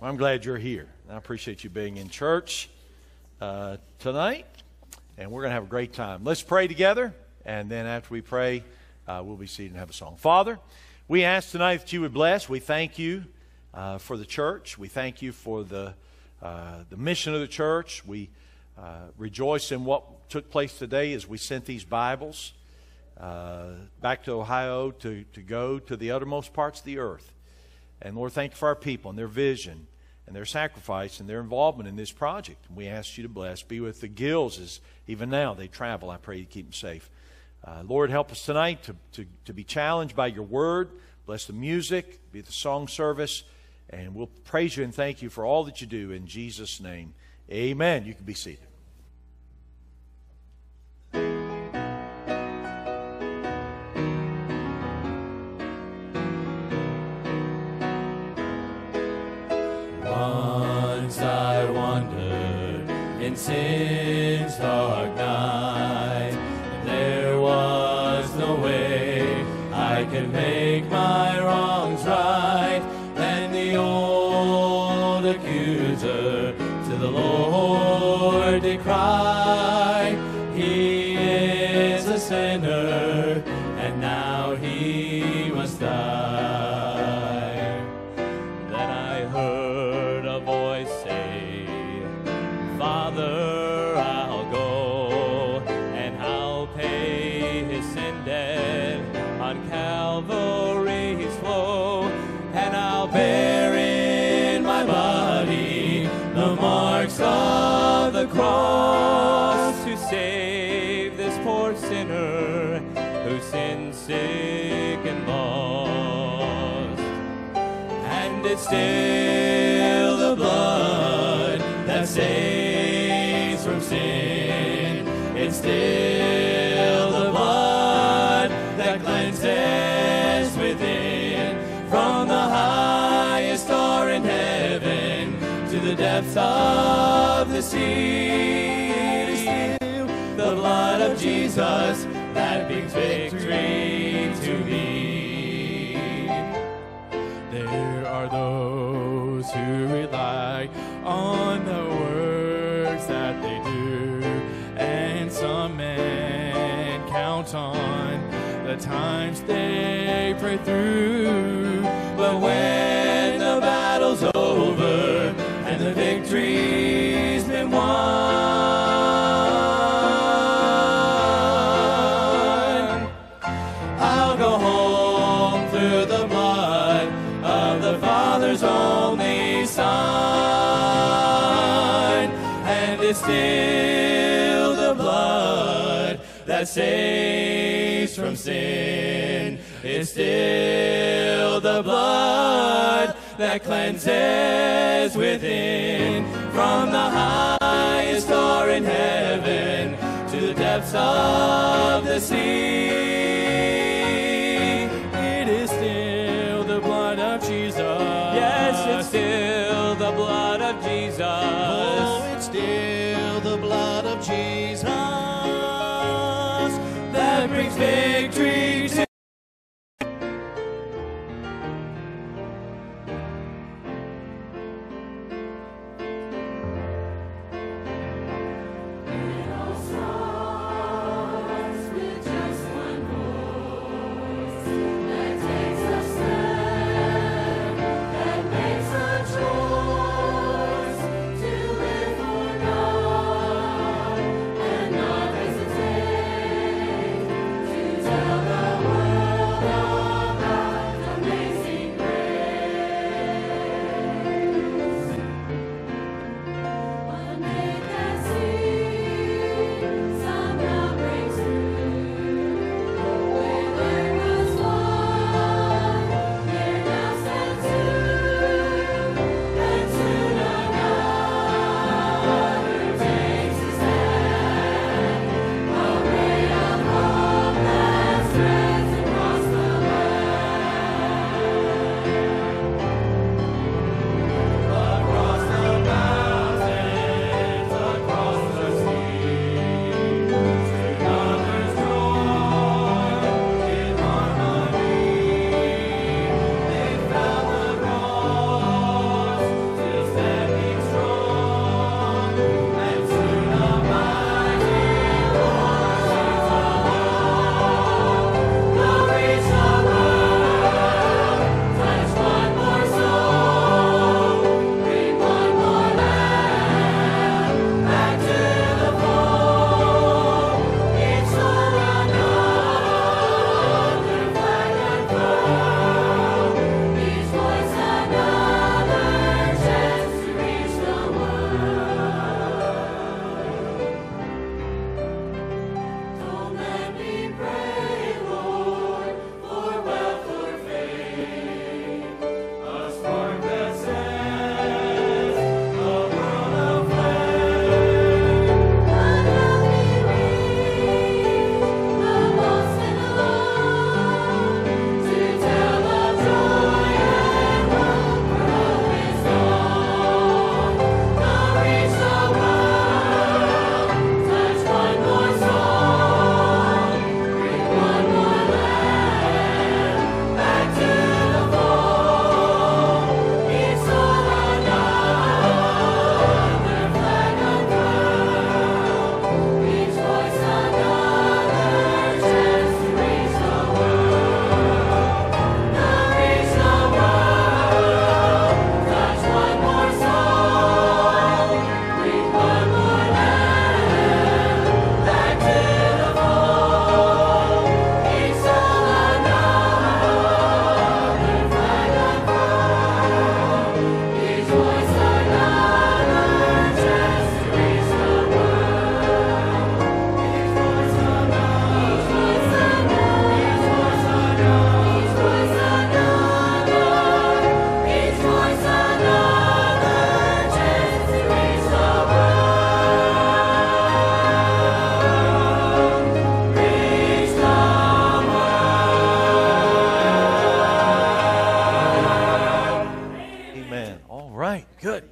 Well, I'm glad you're here. I appreciate you being in church tonight, and we're going to have a great time. Let's pray together, and then after we pray, we'll be seated and have a song. Father, we ask tonight that you would bless. We thank you for the church. We thank you for the mission of the church. We rejoice in what took place today as we sent these Bibles back to Ohio to go to the uttermost parts of the earth. And Lord, thank you for our people and their vision and their sacrifice and their involvement in this project. And we ask you to bless. Be with the Gills as even now they travel. I pray you keep them safe. Lord, help us tonight to be challenged by your word. Bless the music. Be the song service. And we'll praise you and thank you for all that you do. In Jesus' name, amen. You can be seated. In sin's dark night, there was no way I could make my wrongs right, and the old accuser to the Lord did cry. He is a sinner, and now he must die. Then I heard a voice say, Father, I'll go, and I'll pay his sin debt on Calvary's flow, and I'll bear in my body the marks of the cross to save this poor sinner who sins sick and lost. And it's still the blood that saves from sin, it's still the blood that cleanses within, from the highest star in heaven to the depths of the sea. It is still the blood of Jesus that brings victory to me. There are those who rely on the works that they do, and some men count on the times they pray through. But when the battle's over and the victory's been won, I'll go home through the blood of the Father's only Son. It's still the blood that saves from sin. It's still the blood that cleanses within, from the highest star in heaven to the depths of the sea. It is still the blood of Jesus. Yes, it's still the blood of Jesus. Oh, it's still blood of Jesus that brings victory to. right, good.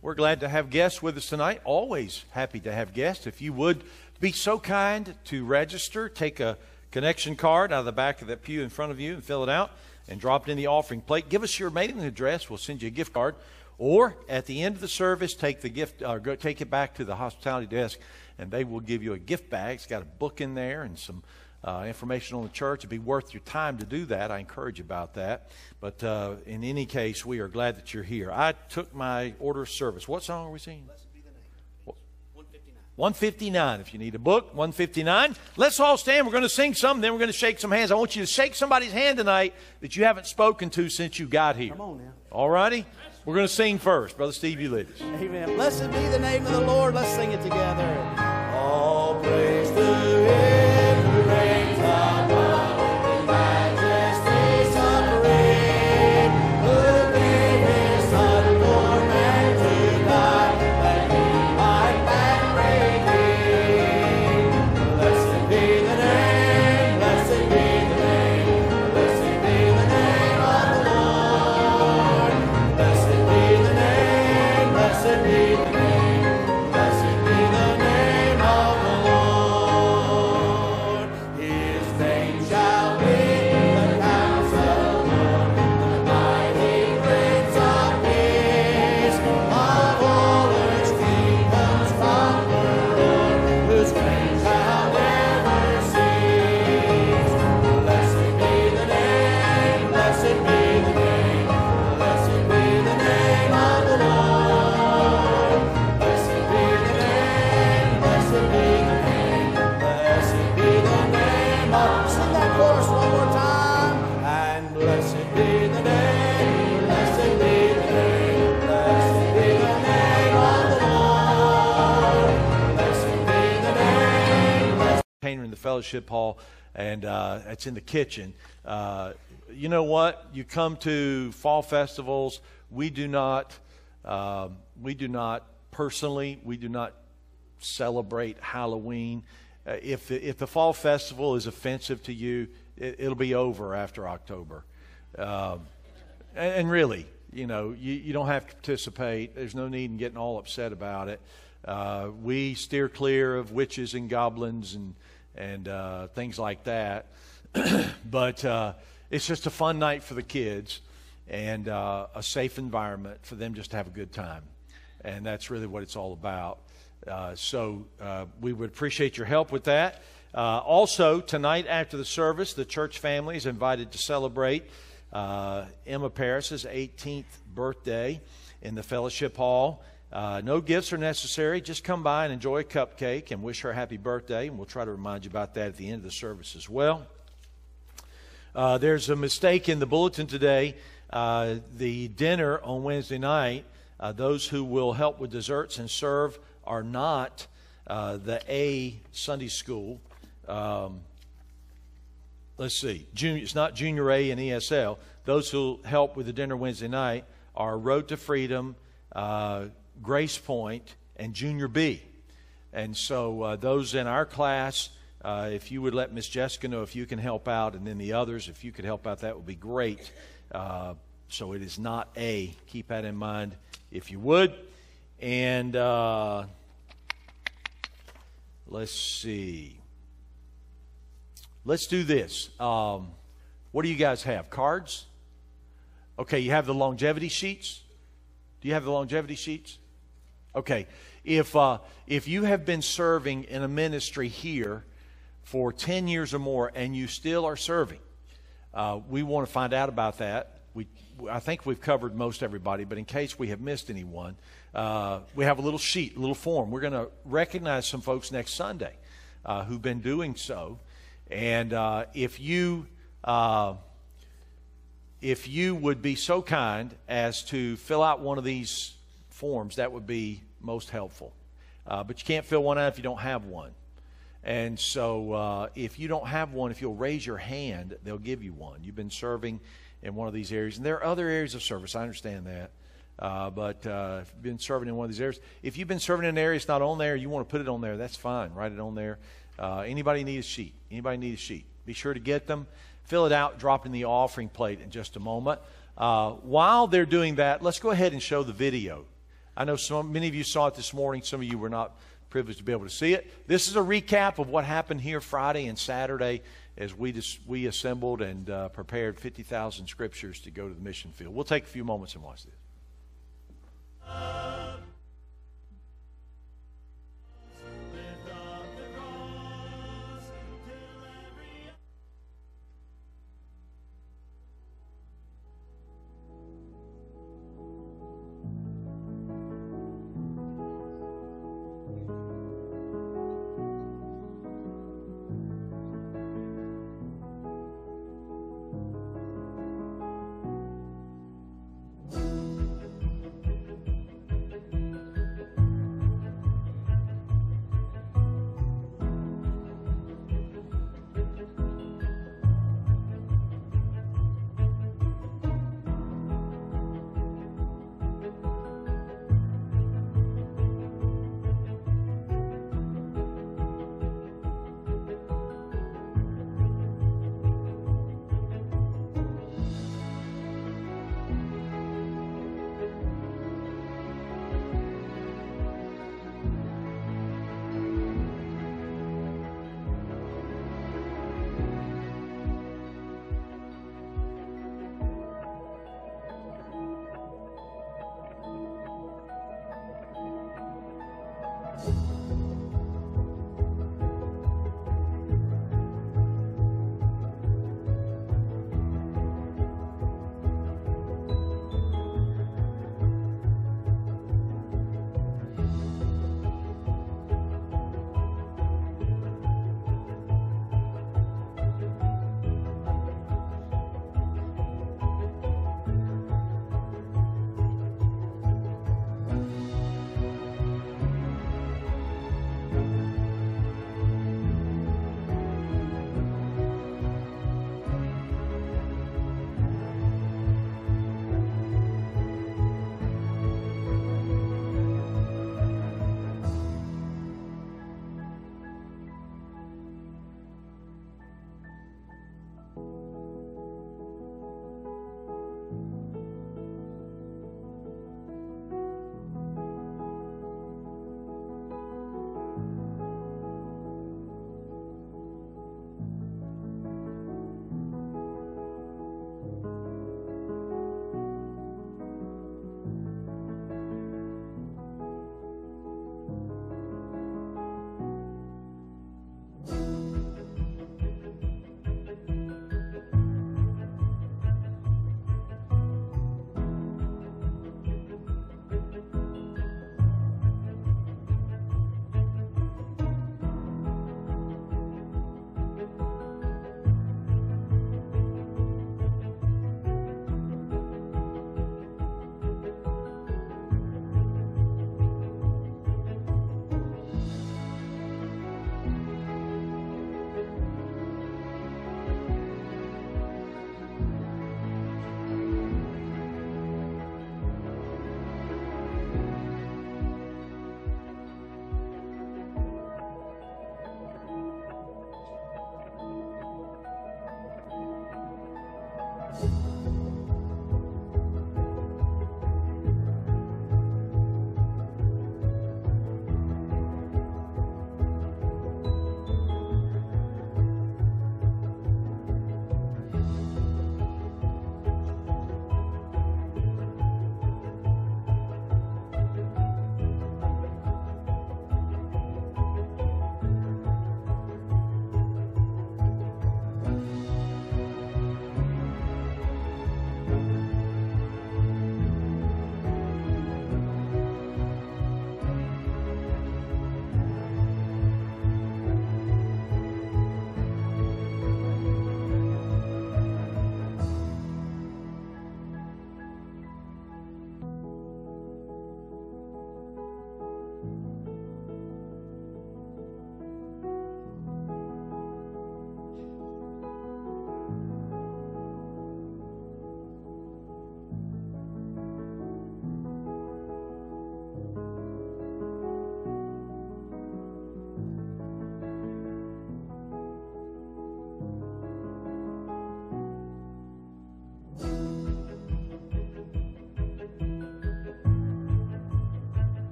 We're glad to have guests with us tonight. Always happy to have guests. If you would be so kind to register, take a connection card out of the back of that pew in front of you and fill it out and drop it in the offering plate. Give us your mailing address. We'll send you a gift card. Or at the end of the service, take the gift, go take it back to the hospitality desk, and they will give you a gift bag. It's got a book in there and some information on the church. It'd be worth your time to do that. I encourage you about that. But in any case, we are glad that you're here. I took my order of service. What song are we singing? Blessed be the name. 159. 159. If you need a book, 159. Let's all stand. We're going to sing some, then we're going to shake some hands. I want you to shake somebody's hand tonight that you haven't spoken to since you got here. Come on now. All righty? We're going to sing first. Brother Steve, you lead us. Amen. Blessed be the name of the Lord. Let's sing it together. All praise the Lord. Fellowship hall, and it's in the kitchen. You know what? You come to fall festivals. We do not celebrate Halloween. If the fall festival is offensive to you, it'll be over after October. And really, you know, you don't have to participate. There's no need in getting all upset about it. We steer clear of witches and goblins and things like that. But it's just a fun night for the kids and a safe environment for them just to have a good time. And that's really what it's all about. So we would appreciate your help with that. Also, tonight after the service, the church family is invited to celebrate Emma Paris' 18th birthday in the Fellowship Hall. No gifts are necessary. Just come by and enjoy a cupcake and wish her happy birthday. And we'll try to remind you about that at the end of the service as well. There's a mistake in the bulletin today. The dinner on Wednesday night, those who will help with desserts and serve are not the A Sunday school. Let's see. It's not Junior A and ESL. Those who help with the dinner Wednesday night are Road to Freedom, Grace Point, and Junior B. And so those in our class, if you would let Miss Jessica know if you can help out, and then the others, if you could help out, that would be great. So it is not A. Keep that in mind if you would. And let's see. Let's do this. What do you guys have? Cards? Okay, you have the longevity sheets? Do you have the longevity sheets? Okay, if you have been serving in a ministry here for 10 years or more and you still are serving, we want to find out about that. I think we've covered most everybody, but in case we have missed anyone, we have a little sheet, a little form. We're going to recognize some folks next Sunday who've been doing so. And if you would be so kind as to fill out one of these forms, that would be most helpful. But you can't fill one out if you don't have one. And so if you don't have one, if you'll raise your hand, they'll give you one. You've been serving in one of these areas. And there are other areas of service. I understand that. But if you've been serving in one of these areas, if you've been serving in an area that's not on there, you want to put it on there, that's fine. Write it on there. Anybody need a sheet? Anybody need a sheet? Be sure to get them. Fill it out, drop it in the offering plate in just a moment. While they're doing that, let's go ahead and show the video. I know many of you saw it this morning. Some of you were not privileged to be able to see it. This is a recap of what happened here Friday and Saturday as we assembled and prepared 50,000 scriptures to go to the mission field. We'll take a few moments and watch this.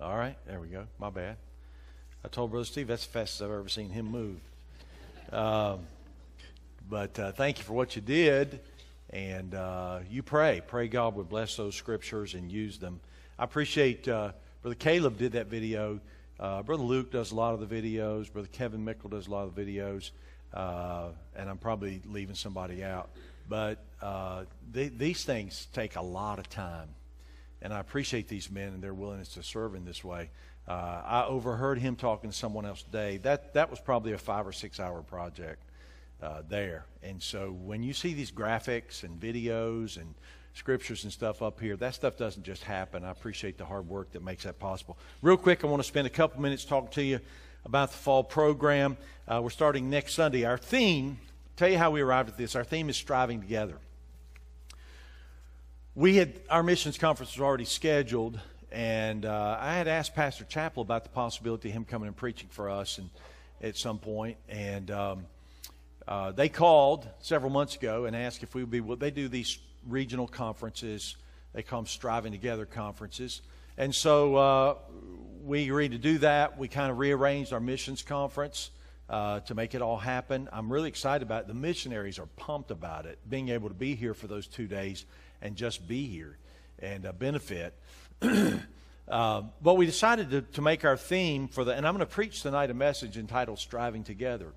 All right, there we go. My bad. I told Brother Steve that's the fastest I've ever seen him move. Thank you for what you did. And you pray. Pray God would bless those scriptures and use them. I appreciate Brother Caleb did that video. Brother Luke does a lot of the videos. Brother Kevin Mickle does a lot of the videos. And I'm probably leaving somebody out. But these things take a lot of time. And I appreciate these men and their willingness to serve in this way. I overheard him talking to someone else today. That was probably a 5 or 6 hour project there. And so when you see these graphics and videos and scriptures and stuff up here, that stuff doesn't just happen. I appreciate the hard work that makes that possible. Real quick, I want to spend a couple minutes talking to you about the fall program. We're starting next Sunday. Our theme, tell you how we arrived at this, our theme is Striving Together. Our missions conference was already scheduled, and I had asked Pastor Chappell about the possibility of him coming and preaching for us at some point. And they called several months ago and asked if we would be. Well, they do these regional conferences. They call them Striving Together conferences. And so we agreed to do that. We kind of rearranged our missions conference to make it all happen. I'm really excited about it. The missionaries are pumped about it, being able to be here for those 2 days and just be here and benefit. But we decided to make our theme for and I'm going to preach tonight a message entitled Striving Together.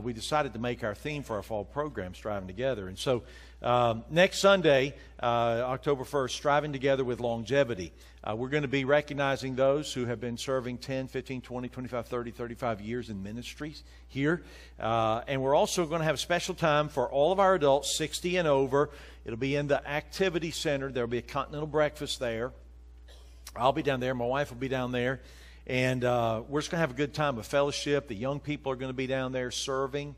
We decided to make our theme for our fall program Striving Together. And so next Sunday, October 1st, Striving Together with Longevity. We're going to be recognizing those who have been serving 10, 15, 20, 25, 30, 35 years in ministries here. And we're also going to have a special time for all of our adults, 60 and over. It'll be in the activity center. There'll be a continental breakfast there. I'll be down there. My wife will be down there. And we're just going to have a good time of fellowship. The young people are going to be down there serving.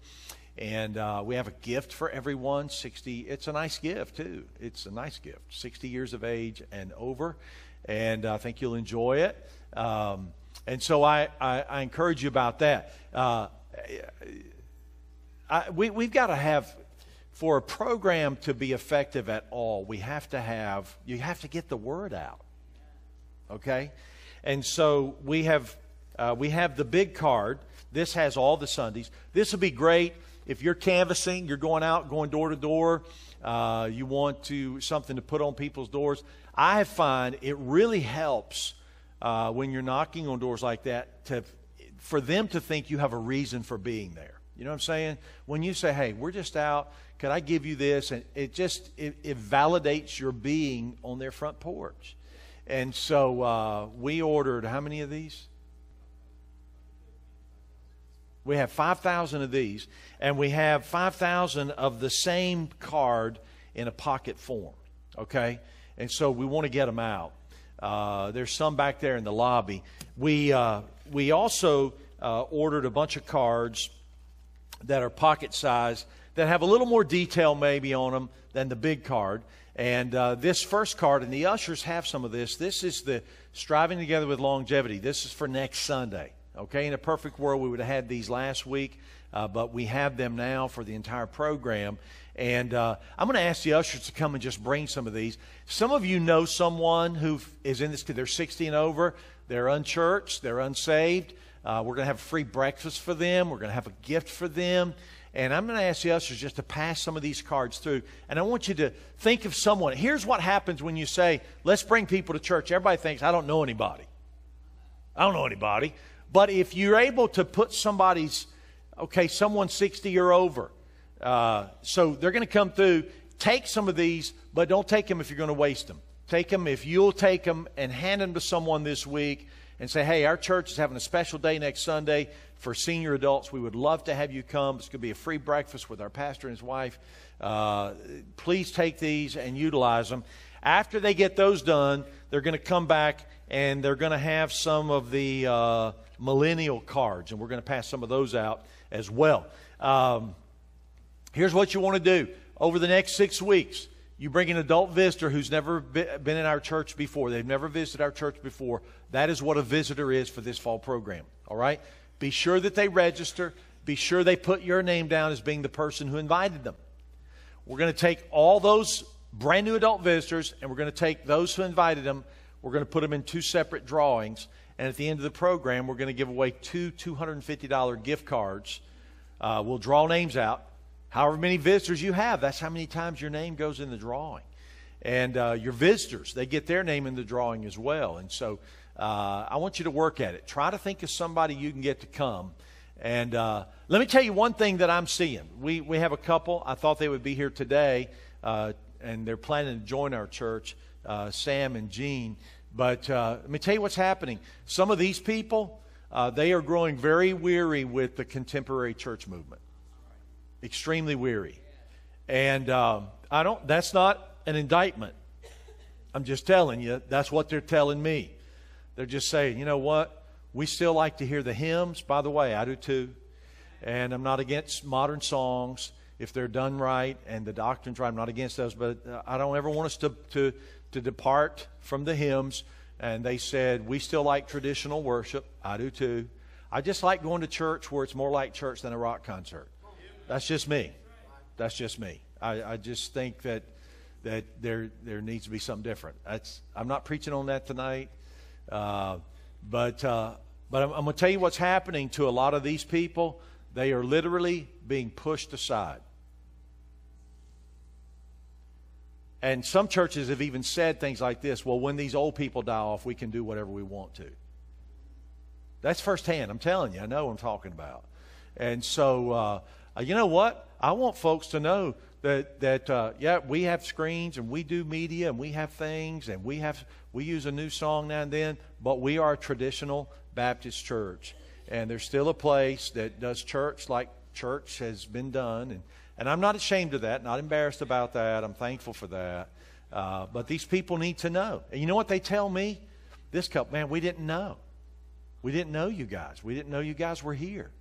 And we have a gift for everyone, 60. It's a nice gift, too. It's a nice gift, 60 years of age and over. And I think you'll enjoy it. And so I encourage you about that. We've got to have, for a program to be effective at all, you have to get the word out. Okay? And so we have the big card. This has all the Sundays. This will be great if you're canvassing, you're going out, going door to door. You want something to put on people's doors. I find it really helps when you're knocking on doors like that for them to think you have a reason for being there. You know what I'm saying? When you say, "Hey, we're just out. Could I give you this?" and it validates your being on their front porch. And so we ordered how many of these? We have 5,000 of these, and we have 5,000 of the same card in a pocket form, okay? And so we want to get them out. There's some back there in the lobby. We also ordered a bunch of cards that are pocket size that have a little more detail maybe on them than the big card. And this first card, and the ushers have some of this. This is the Striving Together with Longevity. This is for next Sunday, Okay, in a perfect world, we would have had these last week, but we have them now for the entire program. And I'm going to ask the ushers to come and just bring some of these. Some of you know someone who is in this, they're 60 and over, they're unchurched, they're unsaved. We're going to have a free breakfast for them. We're going to have a gift for them. And I'm going to ask the ushers just to pass some of these cards through. And I want you to think of someone. Here's what happens when you say, let's bring people to church. Everybody thinks, I don't know anybody. I don't know anybody. But if you're able to put somebody's, okay, someone 60 or over, so they're going to come through, take some of these, but don't take them if you're going to waste them. Take them if you'll take them and hand them to someone this week and say, hey, our church is having a special day next Sunday for senior adults. We would love to have you come. It's going to be a free breakfast with our pastor and his wife. Please take these and utilize them. After they get those done, they're going to come back and they're going to have some of the millennial cards, and we're going to pass some of those out as well. Here's what you want to do. Over the next 6 weeks, you bring an adult visitor who's never been in our church before. They've never visited our church before. That is what a visitor is for this fall program, all right? Be sure that they register. Be sure they put your name down as being the person who invited them. We're going to take all those brand new adult visitors, and we're going to take those who invited them. We're going to put them in two separate drawings. And at the end of the program, we're going to give away two $250 gift cards. We'll draw names out. However many visitors you have, that's how many times your name goes in the drawing. And your visitors, they get their name in the drawing as well. And so I want you to work at it. Try to think of somebody you can get to come. And let me tell you one thing that I'm seeing. We have a couple. I thought they would be here today, and they're planning to join our church, Sam and Jean. But let me tell you what's happening. Some of these people, they are growing very weary with the contemporary church movement. Extremely weary. And that's not an indictment. I'm just telling you, that's what they're telling me. They're just saying, you know what? We still like to hear the hymns. By the way, I do too. And I'm not against modern songs if they're done right and the doctrine's right. I'm not against those, but I don't ever want us to depart from the hymns. And they said, we still like traditional worship. I do too. I just like going to church where it's more like church than a rock concert. That's just me. That's just me. I just think that there needs to be something different. I'm not preaching on that tonight, but I'm going to tell you what's happening to a lot of these people. They are literally being pushed aside. And some churches have even said things like this, well, when these old people die off, we can do whatever we want to. That's firsthand. I'm telling you. I know what I'm talking about. And so... you know what? I want folks to know that we have screens and we do media and we have things and we use a new song now and then, but we are a traditional Baptist church. And there's still a place that does church like church has been done. And I'm not ashamed of that, not embarrassed about that. I'm thankful for that. But these people need to know. And you know what they tell me? This couple, man, we didn't know. We didn't know you guys. We didn't know you guys were here.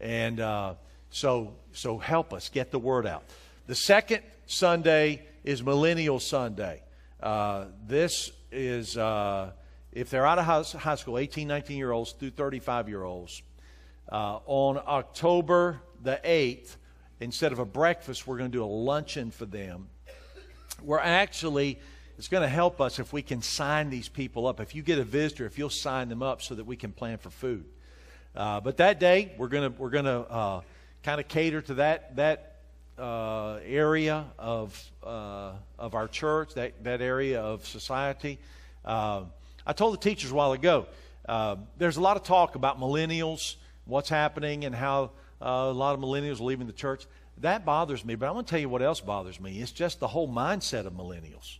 And... So help us get the word out. The second Sunday is Millennial Sunday. This is, if they're out of high school, 18, 19-year-olds through 35-year-olds, on October the 8th, instead of a breakfast, we're going to do a luncheon for them. It's going to help us if we can sign these people up. If you get a visitor, if you'll sign them up so that we can plan for food. But that day, we're going to kind of cater to that area of our church, that area of society. I told the teachers a while ago, there's a lot of talk about millennials, what's happening, and how a lot of millennials are leaving the church. That bothers me, but I'm going to tell you what else bothers me. It's just the whole mindset of millennials.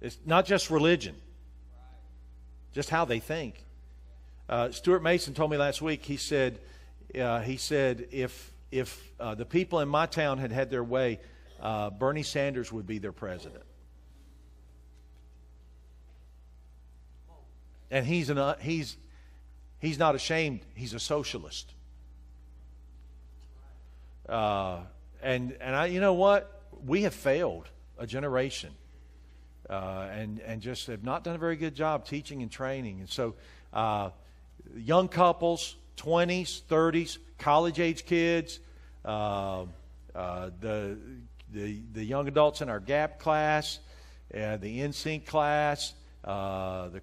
It's not just religion, just how they think. Stuart Mason told me last week, he said, if the people in my town had their way, Bernie Sanders would be their president. And he's not ashamed. He's a socialist. And you know what? We have failed a generation, and just have not done a very good job teaching and training. And so young couples, 20s, 30s, college-age kids, the young adults in our GAP class, the NSYNC class, the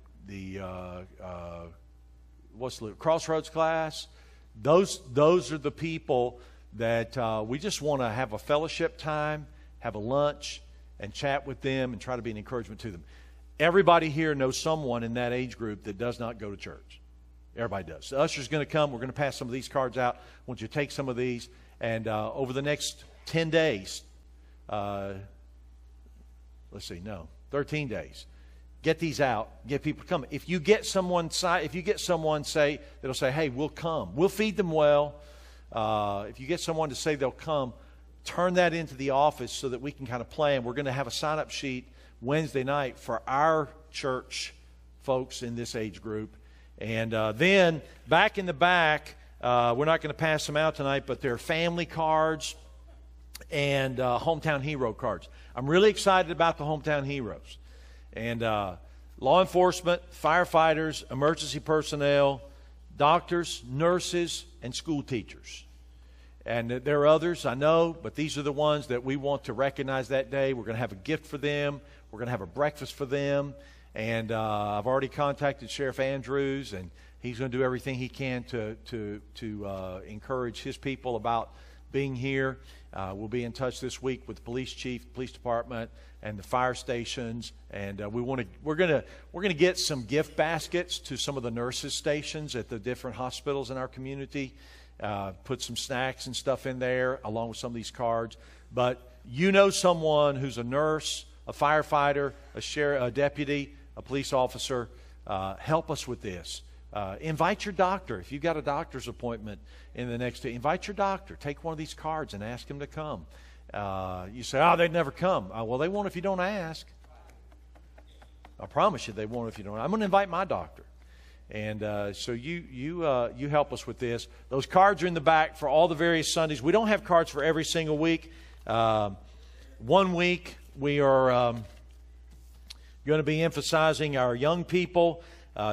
Crossroads class. Those are the people that we just want to have a fellowship time, have a lunch, and chat with them and try to be an encouragement to them. Everybody here knows someone in that age group that does not go to church. Everybody does. The usher's going to come. We're going to pass some of these cards out. I want you to take some of these. And over the next 10 days, 13 days, get these out. Get people to come. If you get someone, that'll say, hey, we'll come. We'll feed them well. If you get someone to say they'll come, turn that into the office so that we can kind of plan. We're going to have a sign-up sheet Wednesday night for our church folks in this age group. And then back in the back, we're not going to pass them out tonight, but there are family cards and hometown hero cards. I'm really excited about the hometown heroes. And law enforcement, firefighters, emergency personnel, doctors, nurses, and school teachers. And there are others, I know, but these are the ones that we want to recognize that day. We're going to have a gift for them. We're going to have a breakfast for them. And I've already contacted Sheriff Andrews, and he's going to do everything he can to encourage his people about being here. We'll be in touch this week with the police chief, police department, and the fire stations. And we're going to get some gift baskets to some of the nurses' stations at the different hospitals in our community. Put some snacks and stuff in there along with some of these cards. But you know someone who's a nurse, a firefighter, a deputy, a police officer. Help us with this. Invite your doctor. If you've got a doctor's appointment in the next day, invite your doctor. Take one of these cards and ask him to come. You say, oh, they'd never come. Well, they won't if you don't ask. I promise you they won't if you don't. I'm going to invite my doctor. And so you help us with this. Those cards are in the back for all the various Sundays. We don't have cards for every single week. 1 week we are going to be emphasizing our young people,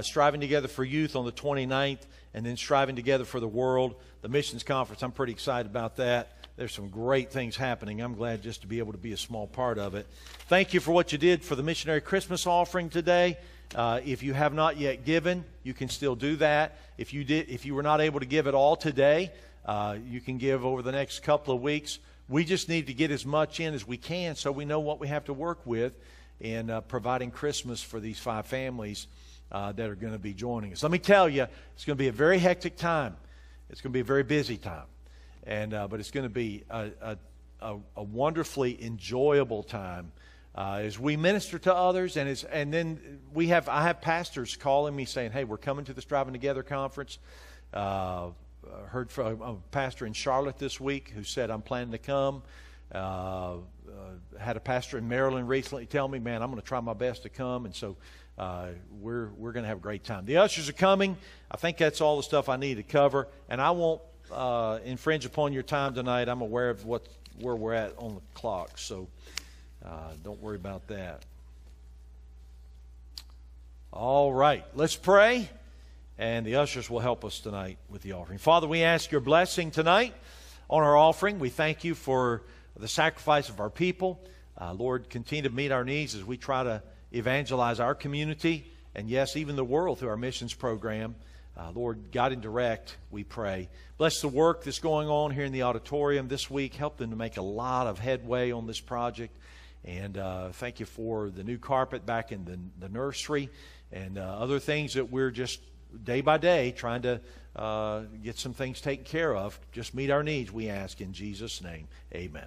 Striving Together for Youth on the 29th, and then Striving Together for the World, the missions conference. I'm pretty excited about that. There's some great things happening. I'm glad just to be able to be a small part of it. Thank you for what you did for the missionary Christmas offering today. If you have not yet given, you can still do that. If you were not able to give at all today, you can give over the next couple of weeks. We just need to get as much in as we can so we know what we have to work with in providing Christmas for these 5 families that are going to be joining us. Let me tell you, it's going to be a very hectic time. It's going to be a very busy time. And but it's going to be a wonderfully enjoyable time as we minister to others, and then I have pastors calling me saying, "Hey, we're coming to the Striving Together conference." I heard from a pastor in Charlotte this week who said, "I'm planning to come." Had a pastor in Maryland recently tell me, "Man, I'm going to try my best to come," and so we're going to have a great time. The ushers are coming. I think that's all the stuff I need to cover, and I won't infringe upon your time tonight. I'm aware of where we're at on the clock, so don't worry about that. All right, let's pray, and the ushers will help us tonight with the offering. Father, we ask your blessing tonight on our offering. We thank you for the sacrifice of our people. Lord, continue to meet our needs as we try to evangelize our community and, yes, even the world through our missions program. Lord, guide and direct, we pray. Bless the work that's going on here in the auditorium this week. Help them to make a lot of headway on this project. And thank you for the new carpet back in the nursery and other things that we're just day by day trying to get some things taken care of. Just meet our needs, we ask in Jesus' name. Amen.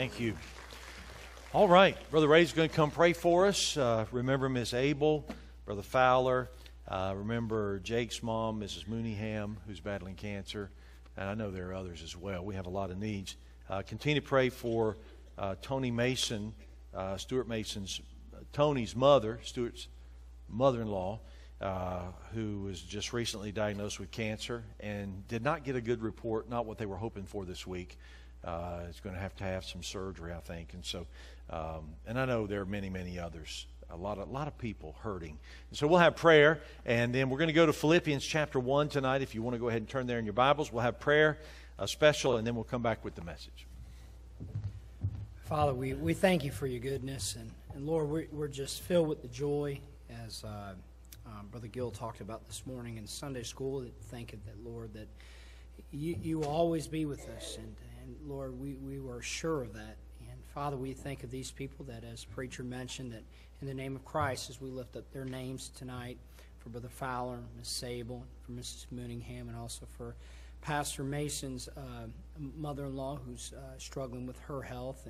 Thank you. All right. Brother Ray's going to come pray for us. Remember Miss Abel, Brother Fowler. Remember Jake's mom, Mrs. Mooneyham, who's battling cancer. And I know there are others as well. We have a lot of needs. Continue to pray for Tony Mason, Stuart Mason's, Tony's mother, Stuart's mother-in-law, who was just recently diagnosed with cancer and did not get a good report, not what they were hoping for this week. It's going to have some surgery, I think. And so, and I know there are many, many others, a lot of people hurting. And so we'll have prayer, and then we're going to go to Philippians chapter 1 tonight. If you want to go ahead and turn there in your Bibles, we'll have prayer, a special, and then we'll come back with the message. Father, we thank you for your goodness, and Lord, we're just filled with the joy, as Brother Gill talked about this morning in Sunday school, that thanking that, Lord, that you will always be with us, and Lord, we were sure of that. And Father, we think of these people that, as preacher mentioned, that in the name of Christ, as we lift up their names tonight, for Brother Fowler, Miss Sable, for Mrs. Mooningham, and also for Pastor Mason's mother-in-law, who's struggling with her health.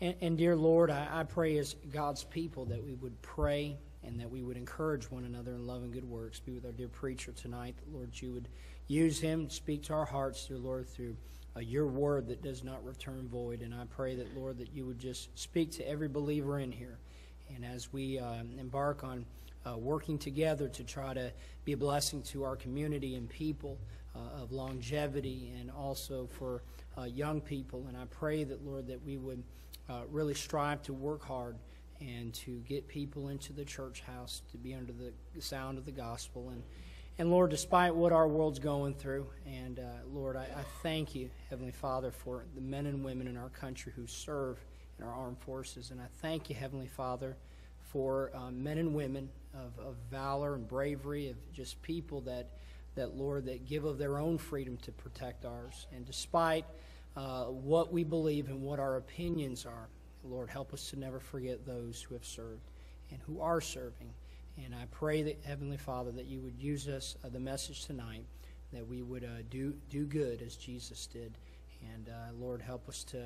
And dear Lord, I pray as God's people that we would pray and that we would encourage one another in love and good works. Be with our dear preacher tonight, that, Lord, you would use him, speak to our hearts, dear Lord, through your word that does not return void. And I pray that, Lord, that you would just speak to every believer in here. And as we embark on working together to try to be a blessing to our community and people of longevity, and also for young people. And I pray that, Lord, that we would really strive to work hard and to get people into the church house to be under the sound of the gospel. And Lord, despite what our world's going through, and Lord, I thank you, Heavenly Father, for the men and women in our country who serve in our armed forces. And I thank you, Heavenly Father, for men and women of valor and bravery, of just people that, Lord, that give of their own freedom to protect ours. And despite what we believe and what our opinions are, Lord, help us to never forget those who have served and who are serving. And I pray that, Heavenly Father, that you would use us, the message tonight, that we would do good as Jesus did. And, Lord, help us to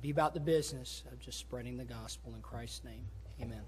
be about the business of just spreading the gospel. In Christ's name, amen.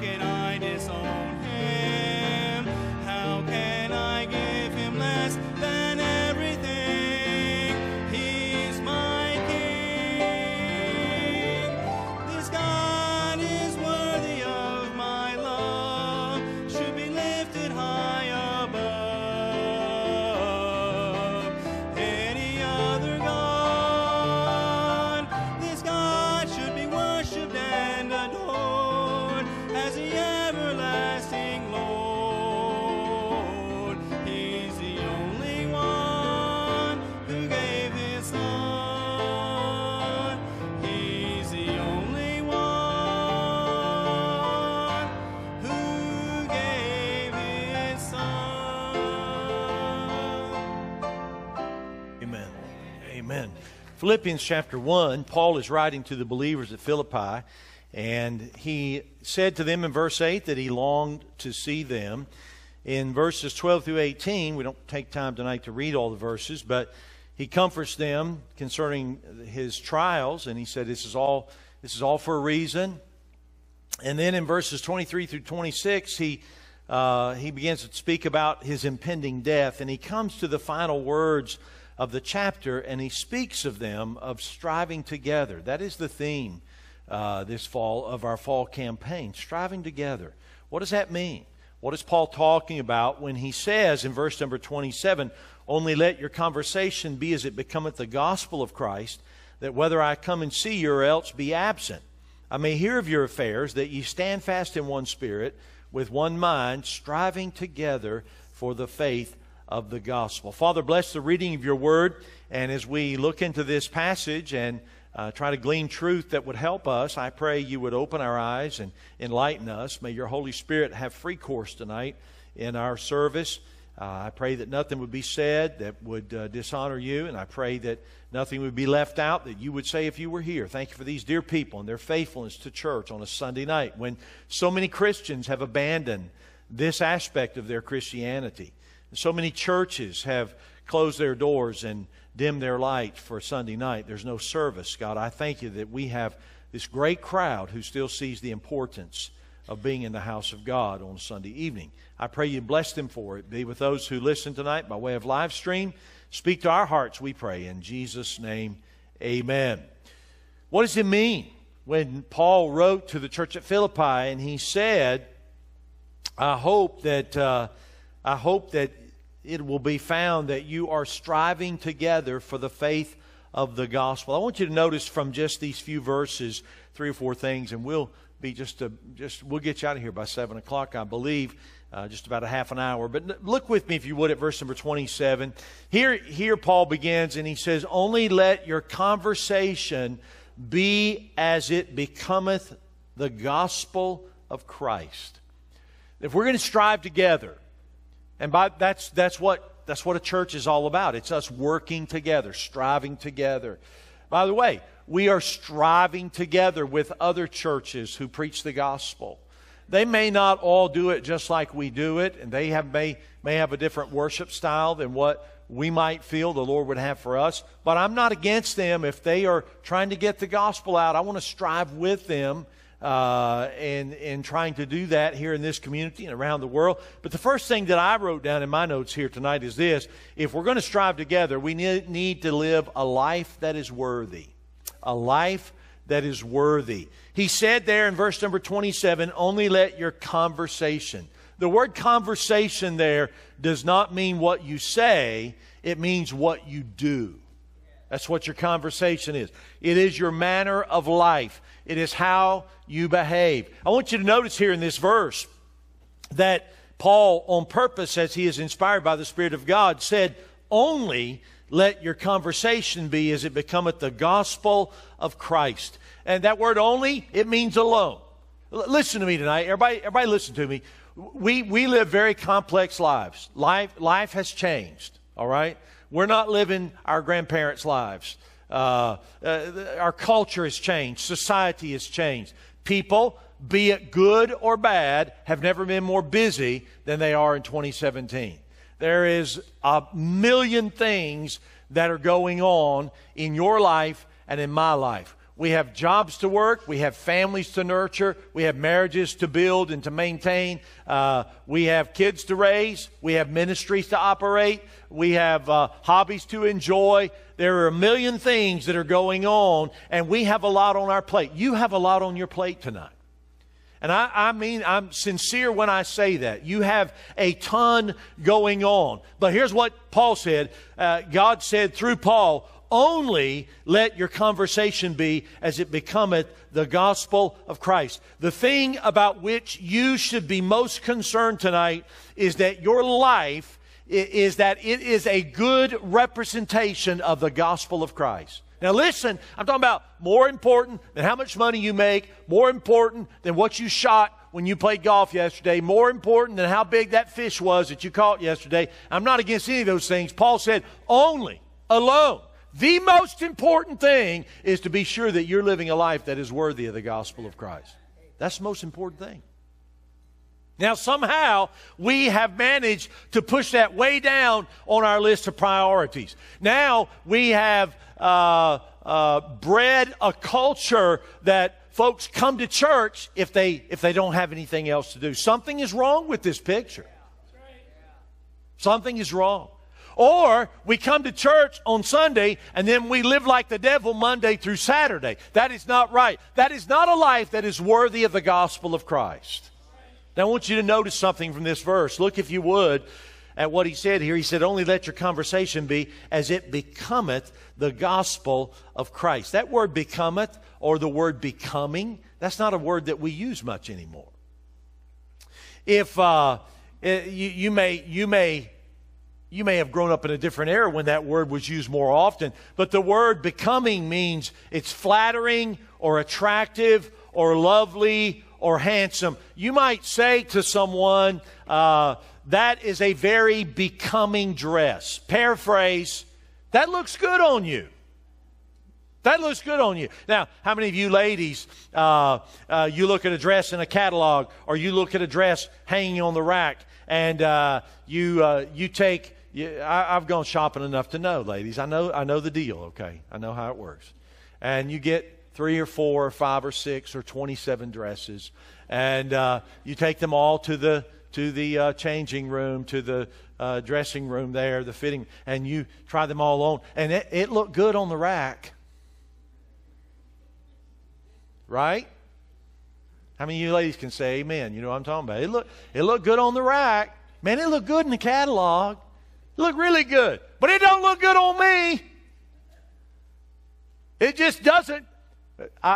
can I disown him? How can I give him less than everything? He's my king. This God is worthy of my love, should be lifted high above any other God. This God should be worshipped and adored as the everlasting Lord. He's the only one who gave his son. He's the only one who gave his son. Amen. Amen. Philippians chapter 1, Paul is writing to the believers at Philippi, and he said to them in verse 8 that he longed to see them. In verses 12 through 18, we don't take time tonight to read all the verses, but he comforts them concerning his trials, and he said this is all for a reason. And then in verses 23 through 26, he begins to speak about his impending death, and he comes to the final words of the chapter, and he speaks of them, of striving together. That is the theme this fall of our fall campaign, striving together. What does that mean? What is Paul talking about when he says in verse number 27, only let your conversation be as it becometh the gospel of Christ, that whether I come and see you or else be absent, I may hear of your affairs, that ye stand fast in one spirit, with one mind, striving together for the faith of the gospel. Father, bless the reading of your word, and as we look into this passage and try to glean truth that would help us, I pray you would open our eyes and enlighten us. May your Holy Spirit have free course tonight in our service. I pray that nothing would be said that would dishonor you, and I pray that nothing would be left out that you would say if you were here. Thank you for these dear people and their faithfulness to church on a Sunday night when so many Christians have abandoned this aspect of their Christianity. So many churches have closed their doors and dim their light for Sunday night. There's no service. God, I thank you that we have this great crowd who still sees the importance of being in the house of God on Sunday evening. I pray you bless them for it. Be with those who listen tonight by way of live stream. Speak to our hearts, we pray. In Jesus' name, amen. What does it mean when Paul wrote to the church at Philippi and he said, I hope that it will be found that you are striving together for the faith of the gospel. I want you to notice from just these few verses, three or four things, and we'll be we'll get you out of here by 7 o'clock, I believe, just about a half an hour. But look with me, if you would, at verse number 27. Here Paul begins, and he says, only let your conversation be as it becometh the gospel of Christ. If we're going to strive together, and that's what a church is all about. It's us working together, striving together. By the way, we are striving together with other churches who preach the gospel. They may not all do it just like we do it, and they may have a different worship style than what we might feel the Lord would have for us. But I'm not against them if they are trying to get the gospel out. I want to strive with them and trying to do that here in this community and around the world. But the first thing that I wrote down in my notes here tonight is this: if we're going to strive together, we need to live a life that is worthy. A life that is worthy. He said there in verse number 27, only let your conversation. The word conversation there does not mean what you say, it means what you do. That's what your conversation is. It is your manner of life. It is how you behave. I want you to notice here in this verse that Paul, on purpose, as he is inspired by the Spirit of God, said, only let your conversation be as it becometh the gospel of Christ. And that word only, it means alone. Listen to me tonight. Everybody listen to me. We live very complex lives. Life has changed, all right? We're not living our grandparents' lives. Our culture has changed. Society has changed. People, be it good or bad, have never been more busy than they are in 2017. There is a million things that are going on in your life and in my life. We have jobs to work. We have families to nurture. We have marriages to build and to maintain. We have kids to raise. We have ministries to operate. We have hobbies to enjoy. There are a million things that are going on, and we have a lot on our plate. You have a lot on your plate tonight. And I mean, I'm sincere when I say that. You have a ton going on. But here's what Paul said. God said through Paul, only let your conversation be as it becometh the gospel of Christ. The thing about which you should be most concerned tonight is that your life is that it is a good representation of the gospel of Christ. Now listen, I'm talking about more important than how much money you make, more important than what you shot when you played golf yesterday, more important than how big that fish was that you caught yesterday. I'm not against any of those things. Paul said, only, alone. The most important thing is to be sure that you're living a life that is worthy of the gospel of Christ. That's the most important thing. Now, somehow, we have managed to push that way down on our list of priorities. Now, we have bred a culture that folks come to church if they don't have anything else to do. Something is wrong with this picture. Something is wrong. Or we come to church on Sunday and then we live like the devil Monday through Saturday. That is not right. That is not a life that is worthy of the gospel of Christ. Now I want you to notice something from this verse. Look, if you would, at what he said here. He said, only let your conversation be as it becometh the gospel of Christ. That word becometh, or the word becoming, that's not a word that we use much anymore. If you may have grown up in a different era when that word was used more often, but the word becoming means it's flattering or attractive or lovely or handsome. You might say to someone, that is a very becoming dress. Paraphrase, that looks good on you. That looks good on you. Now, how many of you ladies, you look at a dress in a catalog, or you look at a dress hanging on the rack, and I've gone shopping enough to know, ladies. I know the deal, okay? I know how it works. And you get 3 or 4 or 5 or 6 or 27 dresses, and you take them all to the changing room, to the dressing room there, the fitting, and you try them all on. And it looked good on the rack. Right? How many of you ladies can say amen? You know what I'm talking about. It looked good on the rack. Man, it looked good in the catalog. It looked really good. But it don't look good on me. It just doesn't.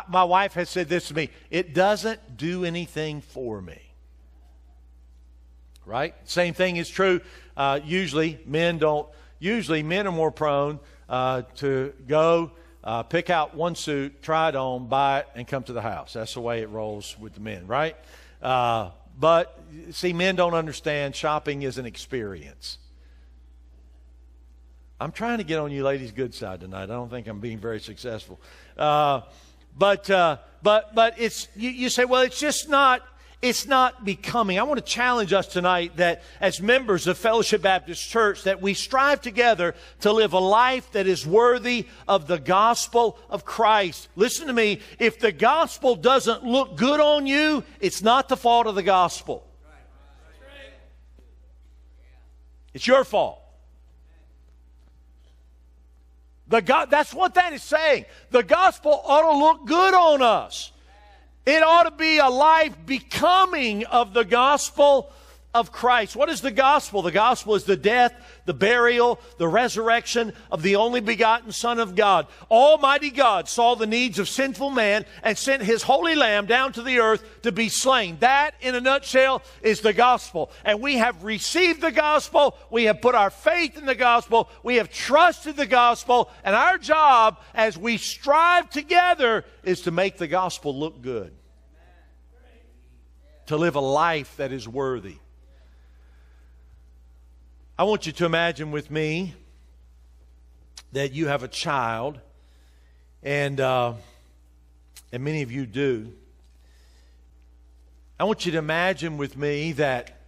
My wife has said this to me. It doesn't do anything for me. Right? Same thing is true. Usually men are more prone to go pick out one suit, try it on, buy it, and come to the house. That's the way it rolls with the men, right? But, see, men don't understand shopping is an experience. I'm trying to get on you ladies' good side tonight. I don't think I'm being very successful. But it's you say, well, it's just not. It's not becoming. I want to challenge us tonight that as members of Fellowship Baptist Church, that we strive together to live a life that is worthy of the gospel of Christ. Listen to me. If the gospel doesn't look good on you, it's not the fault of the gospel. It's your fault. That's what that is saying. The gospel ought to look good on us. It ought to be a life becoming of the gospel of Christ. What is the gospel? The gospel is the death, the burial, the resurrection of the only begotten Son of God. Almighty God saw the needs of sinful man and sent His holy Lamb down to the earth to be slain. That, in a nutshell, is the gospel. And we have received the gospel. We have put our faith in the gospel. We have trusted the gospel. And our job, as we strive together, is to make the gospel look good. To live a life that is worthy. I want you to imagine with me that you have a child, and many of you do. I want you to imagine with me that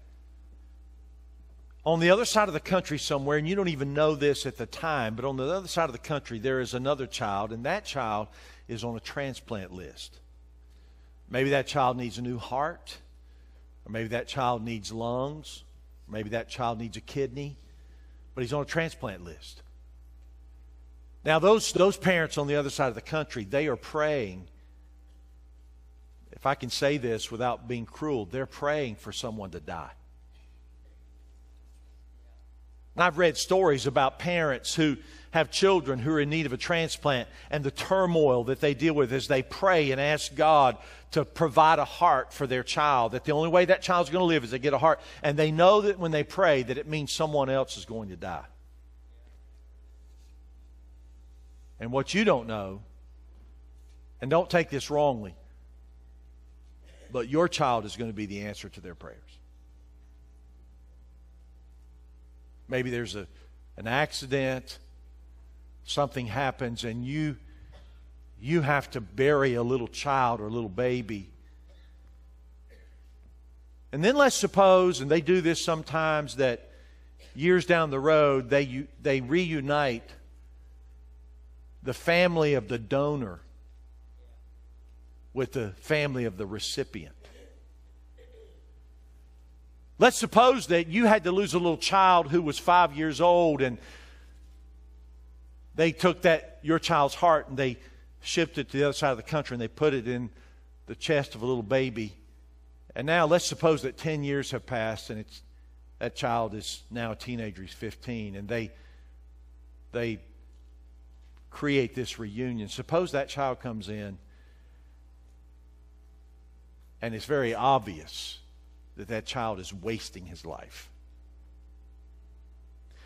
On the other side of the country somewhere, and you don't even know this at the time, but on the other side of the country there is another child, and that child is on a transplant list. Maybe that child needs a new heart, or maybe that child needs lungs, or maybe that child needs a kidney, but he's on a transplant list. Now, those parents on the other side of the country, they are praying. If I can say this without being cruel, they're praying for someone to die. And I've read stories about parents who have children who are in need of a transplant and the turmoil that they deal with as they pray and ask God to provide a heart for their child, that the only way that child's going to live is they get a heart. And they know that when they pray that it means someone else is going to die. And what you don't know, and don't take this wrongly, but your child is going to be the answer to their prayers. Maybe there's an accident, something happens, and you have to bury a little child or a little baby. And then let's suppose, and they do this sometimes, that years down the road they reunite the family of the donor with the family of the recipient. Let's suppose that you had to lose a little child who was 5 years old, and they took your child's heart and they shipped it to the other side of the country and they put it in the chest of a little baby. And now let's suppose that 10 years have passed and that child is now a teenager, he's 15, and they create this reunion. Suppose that child comes in and it's very obvious that child is wasting his life.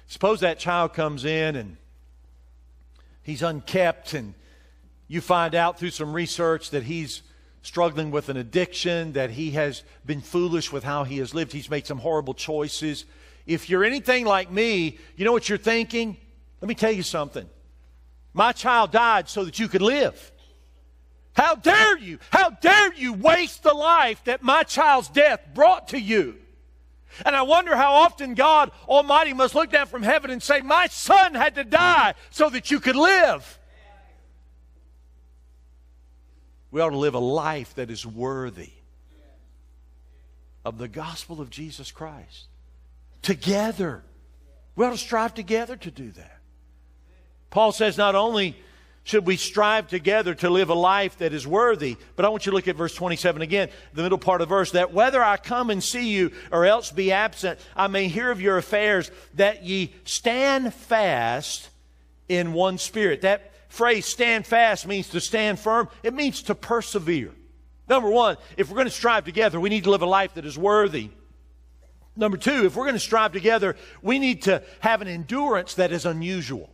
Suppose that child comes in and he's unkept, and you find out through some research that he's struggling with an addiction, that he has been foolish with how he has lived. He's made some horrible choices. If you're anything like me, you know what you're thinking? Let me tell you something. My child died so that you could live. How dare you? How dare you waste the life that my child's death brought to you? And I wonder how often God Almighty must look down from heaven and say, my son had to die so that you could live. We ought to live a life that is worthy of the gospel of Jesus Christ. Together. We ought to strive together to do that. Paul says not only should we strive together to live a life that is worthy? But I want you to look at verse 27 again, the middle part of the verse, that whether I come and see you or else be absent, I may hear of your affairs, that ye stand fast in one spirit. That phrase, stand fast, means to stand firm. It means to persevere. Number one, if we're going to strive together, we need to live a life that is worthy. Number two, if we're going to strive together, we need to have an endurance that is unusual.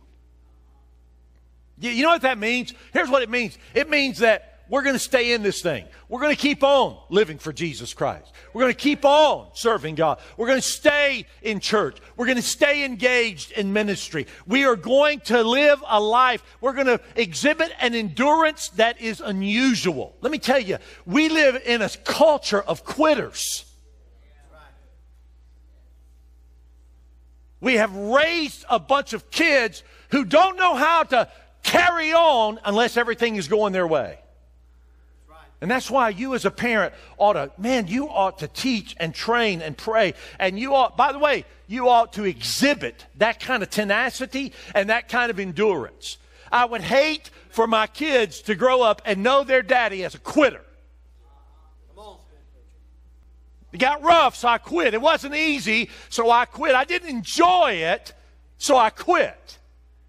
You know what that means? Here's what it means. It means that we're going to stay in this thing. We're going to keep on living for Jesus Christ. We're going to keep on serving God. We're going to stay in church. We're going to stay engaged in ministry. We are going to live a life. We're going to exhibit an endurance that is unusual. Let me tell you, we live in a culture of quitters. We have raised a bunch of kids who don't know how to carry on unless everything is going their way. Right. And that's why you as a parent ought to teach and train and pray. And you ought to exhibit that kind of tenacity and that kind of endurance. I would hate for my kids to grow up and know their daddy as a quitter. It got rough, so I quit. It wasn't easy, so I quit. I didn't enjoy it, so I quit.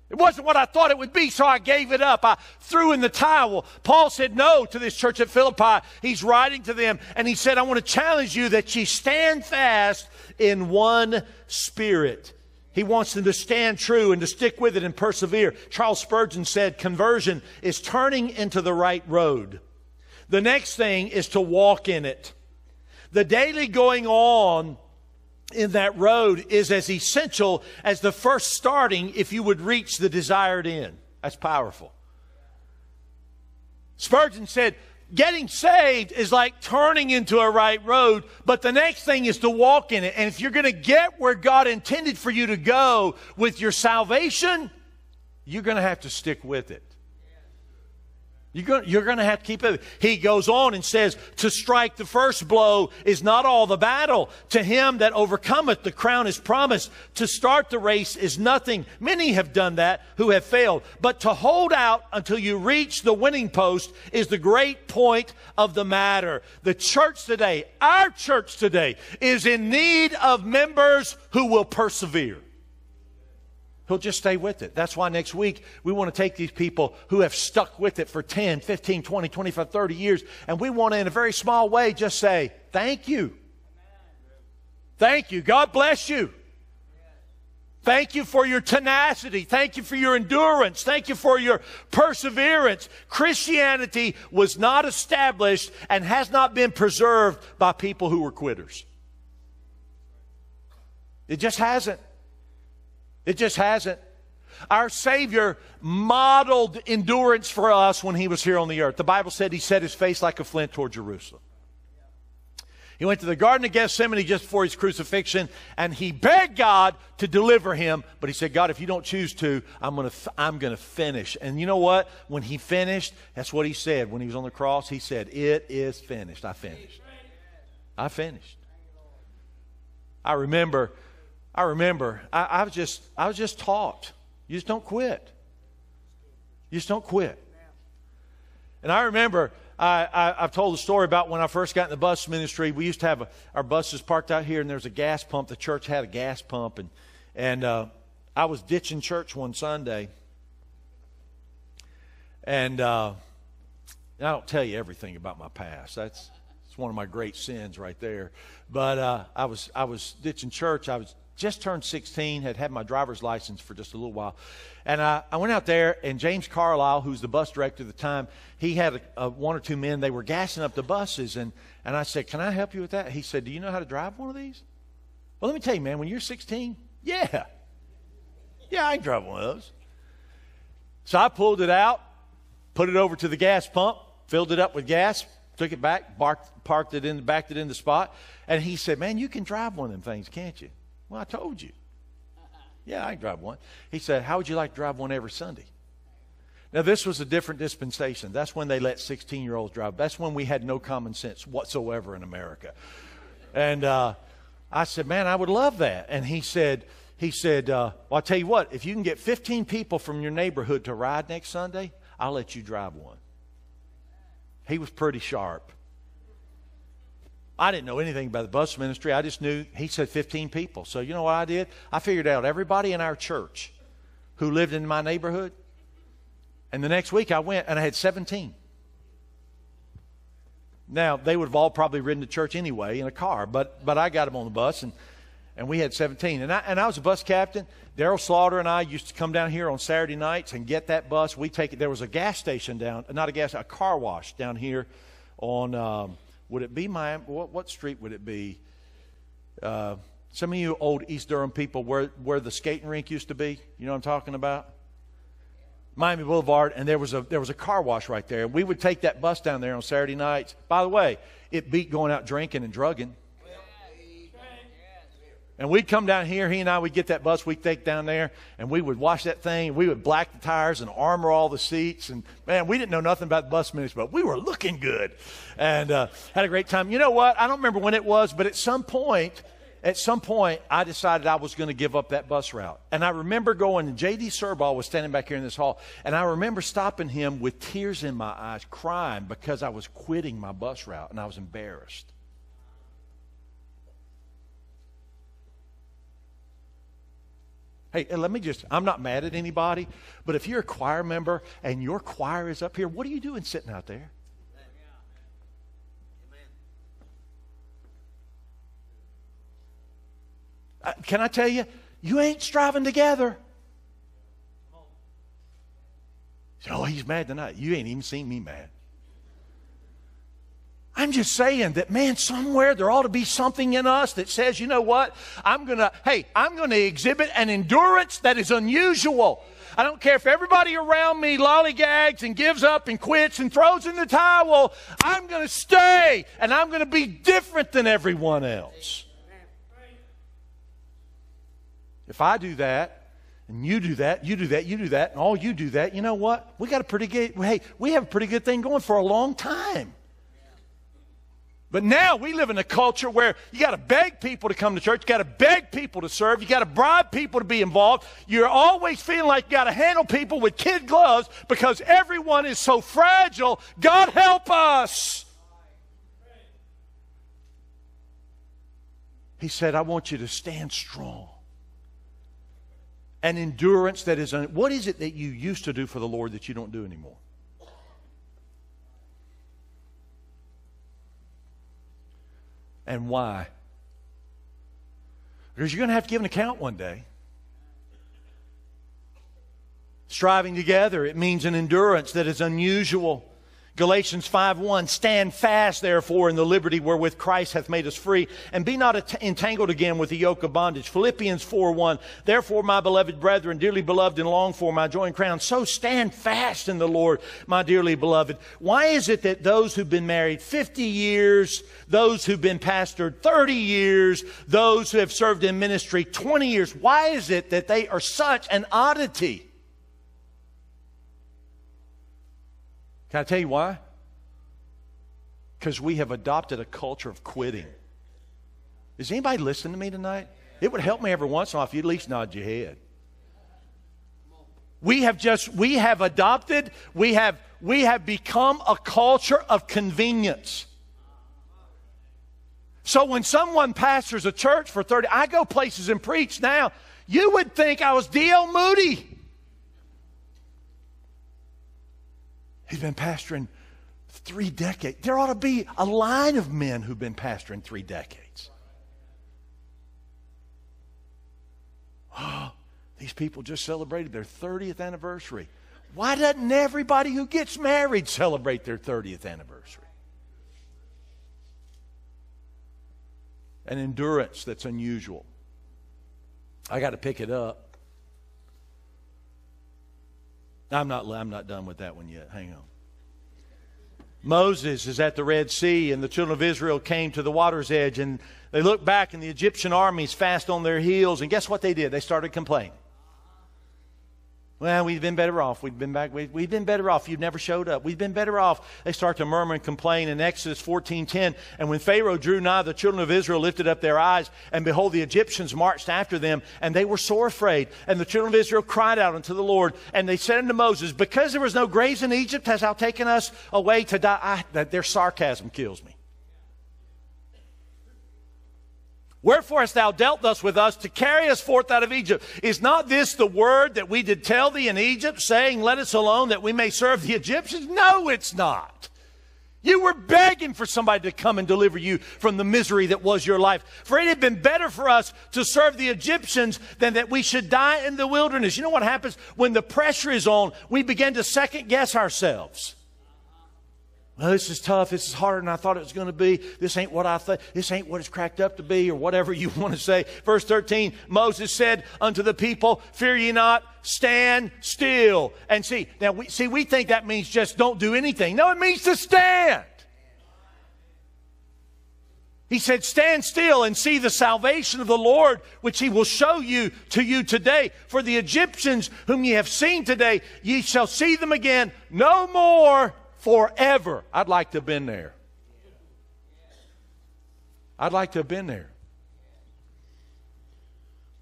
It wasn't what I thought it would be, so I gave it up. I threw in the towel. Paul said no to this church at Philippi. He's writing to them, and he said, I want to challenge you that ye stand fast in one spirit. He wants them to stand true and to stick with it and persevere. Charles Spurgeon said, conversion is turning into the right road. The next thing is to walk in it. The daily going on in that road is as essential as the first starting if you would reach the desired end. That's powerful. Spurgeon said, getting saved is like turning into a right road, but the next thing is to walk in it. And if you're going to get where God intended for you to go with your salvation, you're going to have to stick with it. You're going to have to keep it. He goes on and says, to strike the first blow is not all the battle. To him that overcometh, the crown is promised. To start the race is nothing. Many have done that who have failed. But to hold out until you reach the winning post is the great point of the matter. The church today, our church today, is in need of members who will persevere. He'll just stay with it. That's why next week we want to take these people who have stuck with it for 10, 15, 20, 25, 30 years, and we want to, in a very small way, just say, thank you. Thank you. God bless you. Thank you for your tenacity. Thank you for your endurance. Thank you for your perseverance. Christianity was not established and has not been preserved by people who were quitters. It just hasn't. It just hasn't. Our Savior modeled endurance for us when he was here on the earth. The Bible said he set his face like a flint toward Jerusalem. He went to the Garden of Gethsemane just before his crucifixion, and he begged God to deliver him. But he said, God, if you don't choose to, I'm going to finish. And you know what? When he finished, that's what he said. When he was on the cross, he said, it is finished. I finished. I finished. I was just taught, you just don't quit. You just don't quit. And I remember, I've told the story about when I first got in the bus ministry. We used to have our buses parked out here, and there was a gas pump. The church had a gas pump, and I was ditching church one Sunday. And I don't tell you everything about my past. That's one of my great sins right there. But I was ditching church. I was just turned 16, had my driver's license for just a little while. And I went out there, and James Carlisle, who's the bus director at the time, he had one or two men. They were gassing up the buses, and I said, can I help you with that? He said, do you know how to drive one of these? Well, let me tell you, man, when you're 16, yeah, I can drive one of those. So I pulled it out, put it over to the gas pump, filled it up with gas, took it back, backed it in the spot, and he said, man, you can drive one of them things, can't you? Well, I told you. Yeah, I can drive one. He said, how would you like to drive one every Sunday? Now, this was a different dispensation. That's when they let 16-year-olds drive. That's when we had no common sense whatsoever in America. And I said, man, I would love that. And he said, well, I'll tell you what, if you can get 15 people from your neighborhood to ride next Sunday, I'll let you drive one. He was pretty sharp. I didn't know anything about the bus ministry. I just knew, he said 15 people. So you know what I did? I figured out everybody in our church who lived in my neighborhood. And the next week I went and I had 17. Now, they would have all probably ridden to church anyway in a car, but I got them on the bus, and we had 17. And I was a bus captain. Daryl Slaughter and I used to come down here on Saturday nights and get that bus. We take it. There was a gas station down, not a gas, a car wash down here on... would it be Miami? What street would it be? Some of you old East Durham people, where the skating rink used to be, you know what I'm talking about? Miami Boulevard, and there was a car wash right there. We would take that bus down there on Saturday nights. By the way, it beat going out drinking and drugging. And we'd come down here, he and I would get that bus, we'd take down there, and we would wash that thing, and we would black the tires and armor all the seats. And, man, we didn't know nothing about the bus ministry, but we were looking good and had a great time. You know what? I don't remember when it was, but at some point, I decided I was going to give up that bus route. And I remember going, and J.D. Serbaugh was standing back here in this hall, and I remember stopping him with tears in my eyes, crying because I was quitting my bus route, and I was embarrassed. Hey, let me just, I'm not mad at anybody, but if you're a choir member and your choir is up here, what are you doing sitting out there? Can I tell you, you ain't striving together. Oh, he's mad tonight. You ain't even seen me mad. I'm just saying that, man, somewhere there ought to be something in us that says, you know what, I'm going to exhibit an endurance that is unusual. I don't care if everybody around me lollygags and gives up and quits and throws in the towel. I'm going to stay, and I'm going to be different than everyone else. If I do that, and you do that, you do that, you do that, and all you do that, you know what? We got a pretty good, hey, we have a pretty good thing going for a long time. But now we live in a culture where you got to beg people to come to church, you got to beg people to serve, you got to bribe people to be involved. You're always feeling like you got to handle people with kid gloves because everyone is so fragile. God help us. He said, I want you to stand strong. An endurance that is, what is it that you used to do for the Lord that you don't do anymore? And why? Because you're going to have to give an account one day. Striving together, it means an endurance that is unusual. Galatians 5:1, stand fast, therefore, in the liberty wherewith Christ hath made us free, and be not entangled again with the yoke of bondage. Philippians 4:1, therefore, my beloved brethren, dearly beloved and longed for, my joy and crown, so stand fast in the Lord, my dearly beloved. Why is it that those who've been married 50 years, those who've been pastored 30 years, those who have served in ministry 20 years, why is it that they are such an oddity? Can I tell you why? Because we have adopted a culture of quitting. Is anybody listening to me tonight? It would help me every once in a while if you at least nod your head. We have become a culture of convenience. So when someone pastors a church for 30, I go places and preach now, you would think I was D.L. Moody. He's been pastoring 3 decades. There ought to be a line of men who've been pastoring 3 decades. Oh, these people just celebrated their 30th anniversary. Why doesn't everybody who gets married celebrate their 30th anniversary? An endurance that's unusual. I got to pick it up. I'm not done with that one yet. Hang on. Moses is at the Red Sea, and the children of Israel came to the water's edge, and they looked back, and the Egyptian armies fast on their heels, and guess what they did? They started complaining. Well, we've been better off. We've been better off. You've never showed up. We've been better off. They start to murmur and complain in Exodus 14:10. And when Pharaoh drew nigh, the children of Israel lifted up their eyes, and behold, the Egyptians marched after them, and they were sore afraid. And the children of Israel cried out unto the Lord, and they said unto Moses, because there was no graves in Egypt, hast thou taken us away to die? Their sarcasm kills me. Wherefore hast thou dealt thus with us to carry us forth out of Egypt? Is not this the word that we did tell thee in Egypt, saying, let us alone that we may serve the Egyptians? No, it's not. You were begging for somebody to come and deliver you from the misery that was your life. For it had been better for us to serve the Egyptians than that we should die in the wilderness. You know what happens? When the pressure is on, we begin to second guess ourselves. Well, this is tough. This is harder than I thought it was going to be. This ain't what I thought. This ain't what it's cracked up to be, or whatever you want to say. Verse 13, Moses said unto the people, fear ye not, stand still. And see, now we think that means just don't do anything. No, it means to stand. He said, stand still and see the salvation of the Lord, which he will show you to you today. For the Egyptians whom ye have seen today, ye shall see them again no more. Forever. I'd like to have been there. I'd like to have been there.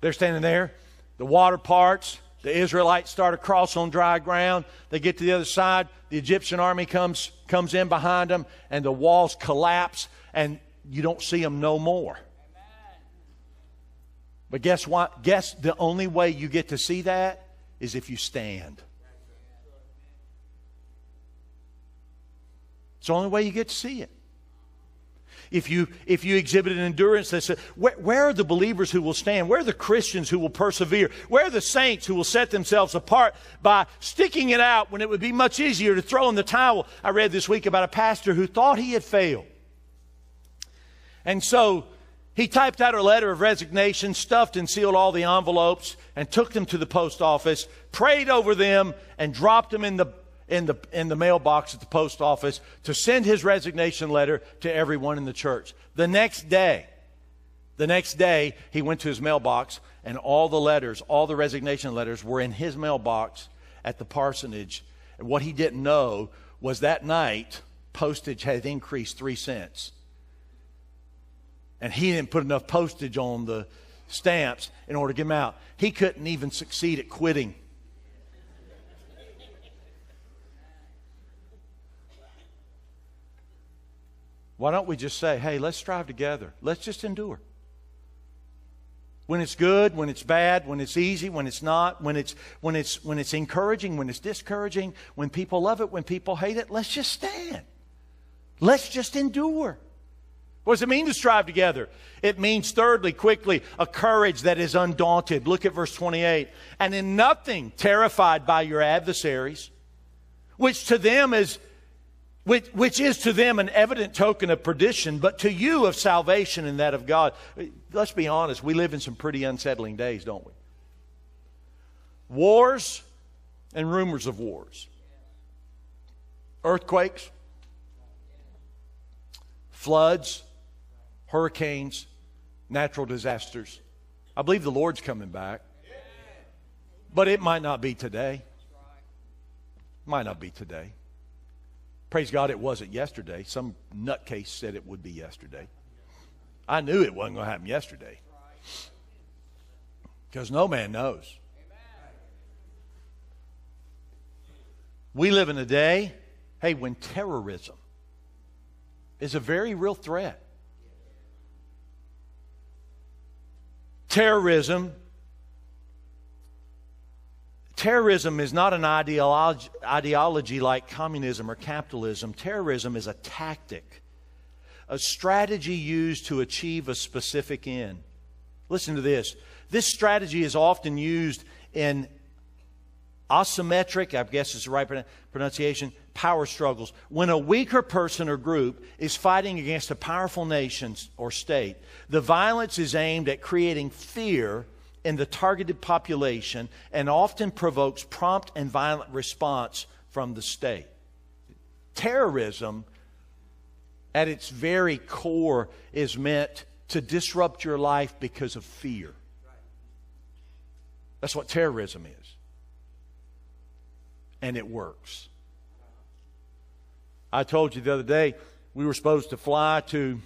They're standing there. The water parts. The Israelites start across on dry ground. They get to the other side. The Egyptian army comes in behind them, and the walls collapse, and you don't see them no more. But guess what? Guess the only way you get to see that is if you stand. It's the only way you get to see it. If you exhibit an endurance, that's where are the believers who will stand? Where are the Christians who will persevere? Where are the saints who will set themselves apart by sticking it out when it would be much easier to throw in the towel? I read this week about a pastor who thought he had failed. And so He typed out her letter of resignation, stuffed and sealed all the envelopes, and took them to the post office, prayed over them, and dropped them in the mailbox at the post office to send his resignation letter to everyone in the church. The next day, he went to his mailbox, and all the resignation letters were in his mailbox at the parsonage. And what he didn't know was that night, postage had increased 3 cents. And he didn't put enough postage on the stamps in order to get them out. He couldn't even succeed at quitting. Why don't we just say, hey, let's strive together. Let's just endure. When it's good, when it's bad, when it's easy, when it's not, when it's encouraging, when it's discouraging, when people love it, when people hate it, let's just stand. Let's just endure. What does it mean to strive together? It means, thirdly, quickly, a courage that is undaunted. Look at verse 28. And in nothing terrified by your adversaries, which is to them an evident token of perdition, but to you of salvation and that of God. Let's be honest, we live in some pretty unsettling days, don't we? Wars and rumors of wars. Earthquakes. Floods. Hurricanes, natural disasters. I believe the Lord's coming back. But it might not be today. Might not be today. Praise God it wasn't yesterday. Some nutcase said it would be yesterday. I knew it wasn't going to happen yesterday. Because no man knows. We live in a day, hey, when terrorism is a very real threat. Terrorism is not an ideology like communism or capitalism. Terrorism is a tactic, a strategy used to achieve a specific end. Listen to this. This strategy is often used in asymmetric, I guess is the right pronunciation, power struggles. When a weaker person or group is fighting against a powerful nation or state, the violence is aimed at creating fear in the targeted population and often provokes prompt and violent response from the state. Terrorism, at its very core, is meant to disrupt your life because of fear. That's what terrorism is. And it works. I told you the other day, we were supposed to fly to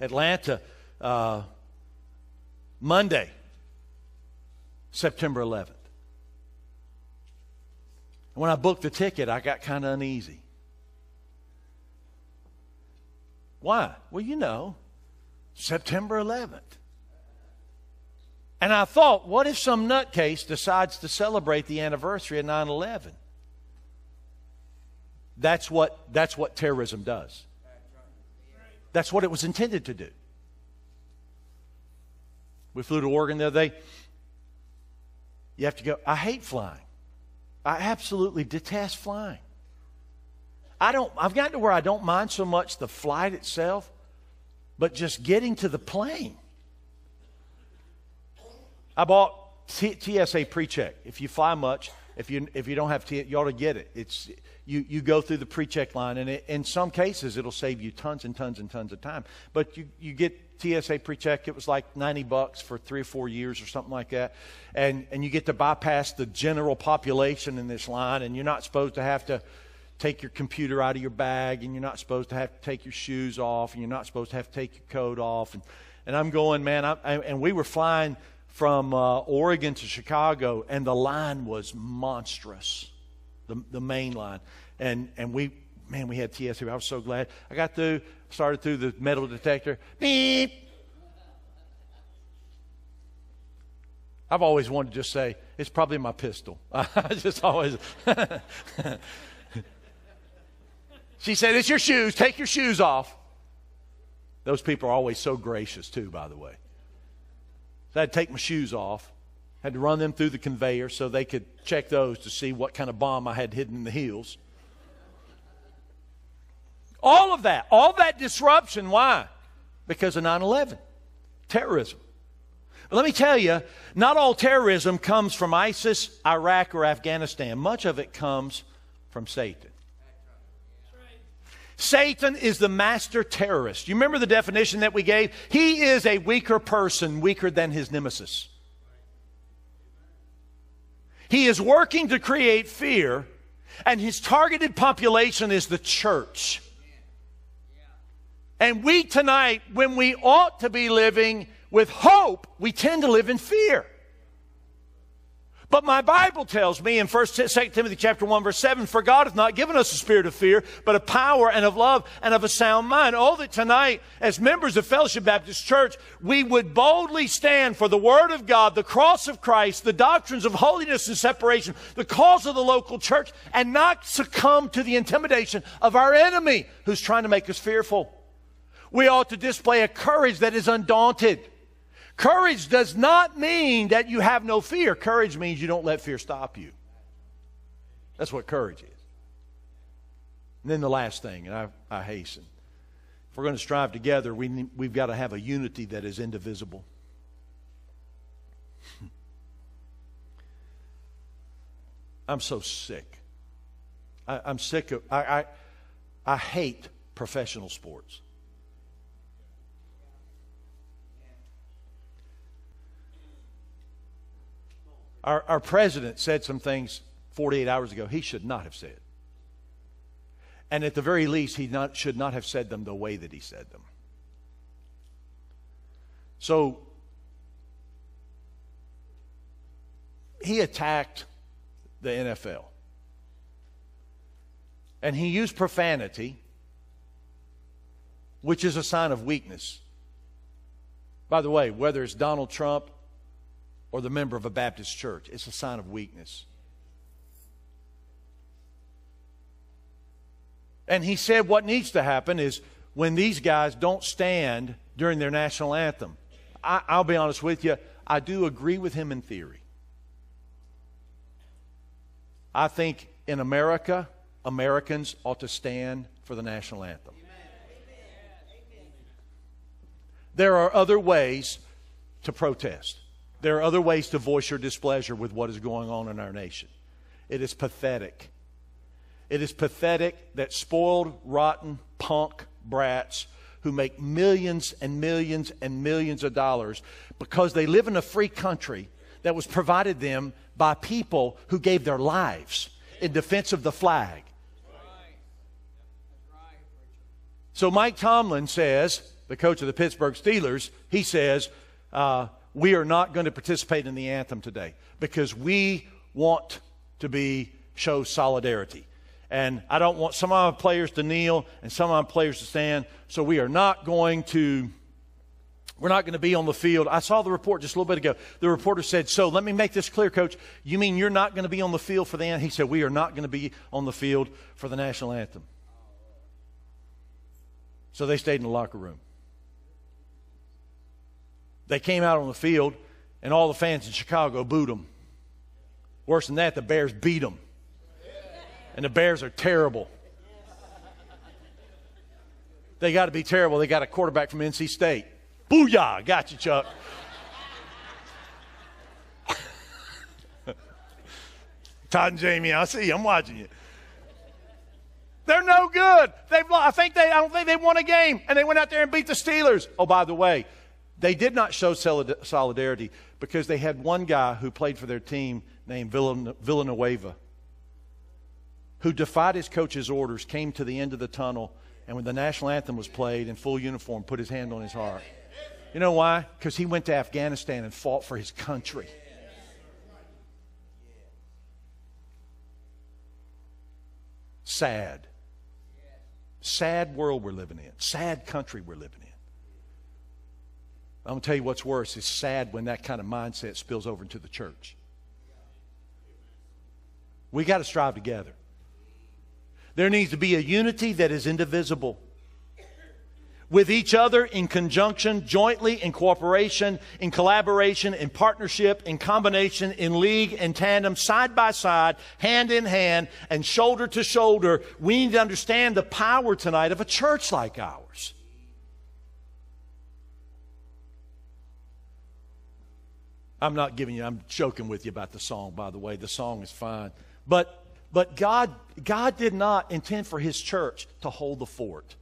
Atlanta Monday, September 11th. When I booked the ticket, I got kind of uneasy. Why? Well, you know, September 11th. And I thought, what if some nutcase decides to celebrate the anniversary of 9/11? That's what terrorism does. That's what it was intended to do. We flew to Oregon the other day. You have to go. I hate flying. I absolutely detest flying. I've gotten to where I don't mind so much the flight itself, but just getting to the plane. I bought TSA PreCheck. If you fly much, if you don't have TSA, you ought to get it. It's you go through the PreCheck line, and in some cases it'll save you tons and tons and tons of time. But you get TSA PreCheck. It was like $90 for 3 or 4 years or something like that, and you get to bypass the general population in this line, and you're not supposed to have to take your computer out of your bag, and you're not supposed to have to take your shoes off, and you're not supposed to have to take your coat off, and I'm going, man, and we were flying from Oregon to Chicago, and the line was monstrous, the main line, and we had TSA. I was so glad I got through. Started through the metal detector. Beep. I've always wanted to just say, it's probably my pistol. I just always. She said, it's your shoes. Take your shoes off. Those people are always so gracious too, by the way. So I had to take my shoes off. I had to run them through the conveyor so they could check those to see what kind of bomb I had hidden in the heels. All that disruption. Why? Because of 9/11, terrorism. But let me tell you, not all terrorism comes from ISIS, Iraq, or Afghanistan. Much of it comes from Satan. Satan is the master terrorist. You remember the definition that we gave? He is a weaker person, weaker than his nemesis. He is working to create fear, and his targeted population is the church. And we tonight, when we ought to be living with hope, we tend to live in fear. But my Bible tells me in 2 Timothy chapter 1, verse 7, for God hath not given us a spirit of fear, but of power and of love and of a sound mind. Oh, that tonight, as members of Fellowship Baptist Church, we would boldly stand for the Word of God, the cross of Christ, the doctrines of holiness and separation, the cause of the local church, and not succumb to the intimidation of our enemy who's trying to make us fearful. We ought to display a courage that is undaunted. Courage does not mean that you have no fear. Courage means you don't let fear stop you. That's what courage is. And then the last thing, and I hasten. If we're going to strive together, we've got to have a unity that is indivisible. I'm so sick. I'm sick of, I hate professional sports. Our president said some things 48 hours ago he should not have said. And at the very least, he should not have said them the way that he said them. So, he attacked the NFL. And he used profanity, which is a sign of weakness. By the way, whether it's Donald Trump or the member of a Baptist church, it's a sign of weakness. And he said what needs to happen is when these guys don't stand during their national anthem. I'll be honest with you, I do agree with him in theory. I think in America, Americans ought to stand for the national anthem. Amen. There are other ways to protest. There are other ways to voice your displeasure with what is going on in our nation. It is pathetic. It is pathetic that spoiled, rotten, punk brats who make millions and millions and millions of dollars because they live in a free country that was provided them by people who gave their lives in defense of the flag. So Mike Tomlin says, the coach of the Pittsburgh Steelers, he says, we are not going to participate in the anthem today because we want to show solidarity. And I don't want some of my players to kneel and some of my players to stand, so we're not going to be on the field. I saw the report just a little bit ago. The reporter said, so let me make this clear, Coach. You mean you're not going to be on the field for the anthem? He said, we are not going to be on the field for the national anthem. So they stayed in the locker room. They came out on the field, and all the fans in Chicago booed them. Worse than that, the Bears beat them. And the Bears are terrible. They got to be terrible. They got a quarterback from NC State. Booyah! Got you, Chuck. Todd and Jamie, I see you. I'm watching you. They're no good. I don't think they won a game, and they went out there and beat the Steelers. Oh, by the way, they did not show solidarity because they had one guy who played for their team named Villanueva who defied his coach's orders, came to the end of the tunnel, and when the national anthem was played in full uniform, put his hand on his heart. You know why? Because he went to Afghanistan and fought for his country. Sad. Sad world we're living in. Sad country we're living in. I'm going to tell you what's worse. It's sad when that kind of mindset spills over into the church. We got to strive together. There needs to be a unity that is indivisible. with each other, in conjunction, jointly, in cooperation, in collaboration, in partnership, in combination, in league, in tandem, side by side, hand in hand, and shoulder to shoulder. We need to understand the power tonight of a church like ours. I'm not giving you, I'm joking with you about the song, by the way. The song is fine. But God did not intend for his church to hold the fort.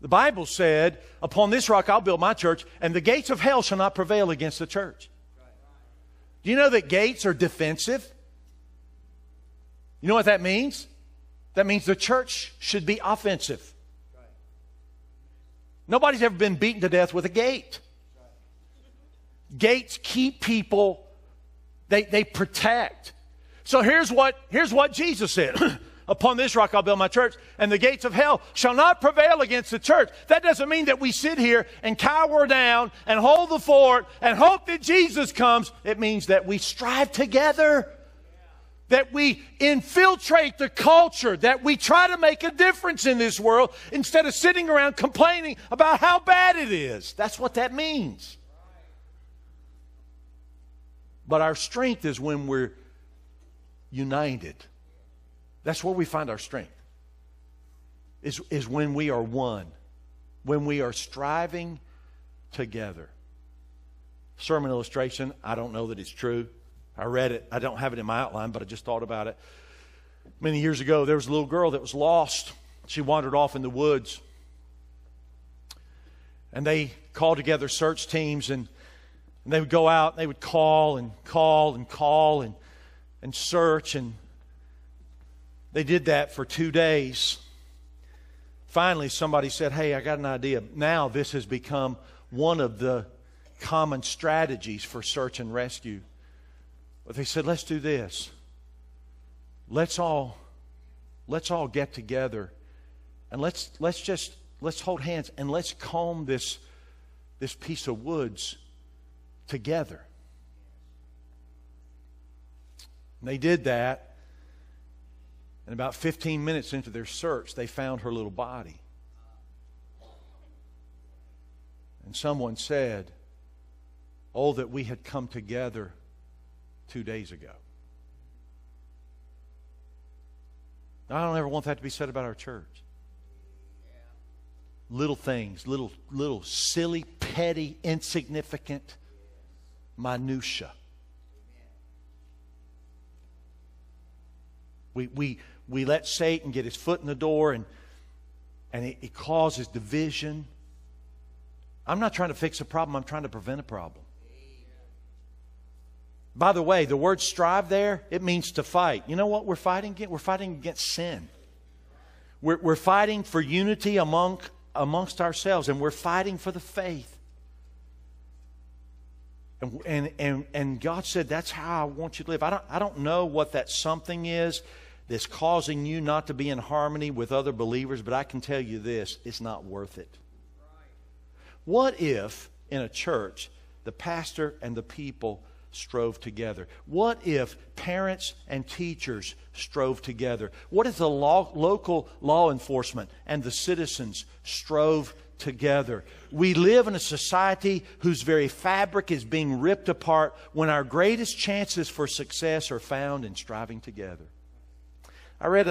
The Bible said, upon this rock I'll build my church, and the gates of hell shall not prevail against the church. Do you know that gates are defensive? You know what that means? That means the church should be offensive. Nobody's ever been beaten to death with a gate. Gates keep people, they protect. So here's what Jesus said. Upon this rock I'll build my church, and the gates of hell shall not prevail against the church. That doesn't mean that we sit here and cower down and hold the fort and hope that Jesus comes. It means that we strive together, that we infiltrate the culture, that we try to make a difference in this world instead of sitting around complaining about how bad it is. That's what that means. But our strength is when we're united. That's where we find our strength, is when we are one, when we are striving together. Sermon illustration, I don't know that it's true. I read it. I don't have it in my outline, but I just thought about it. Many years ago, there was a little girl that was lost. She wandered off in the woods. And they called together search teams, and they would go out, and they would call and search, and they did that for 2 days. Finally, somebody said, hey, I got an idea. Now this has become one of the common strategies for search and rescue. But they said, let's do this. Let's all get together, and let's hold hands and let's comb this piece of woods together. And they did that. And about 15 minutes into their search, they found her little body. And someone said, oh, that we had come together 2 days ago. Now, I don't ever want that to be said about our church. Little things, little silly, petty, insignificant minutia. We let Satan get his foot in the door, and it causes division. I'm not trying to fix a problem. I'm trying to prevent a problem. By the way, the word strive there, it means to fight. You know what we're fighting against? We're fighting against sin. We're fighting for unity amongst ourselves, and we're fighting for the faith. And God said, that's how I want you to live. I don't know what that something is that's causing you not to be in harmony with other believers, but I can tell you this, it's not worth it. What if in a church the pastor and the people strove together? What if parents and teachers strove together? What if the local law enforcement and the citizens strove together? We live in a society whose very fabric is being ripped apart when our greatest chances for success are found in striving together. I read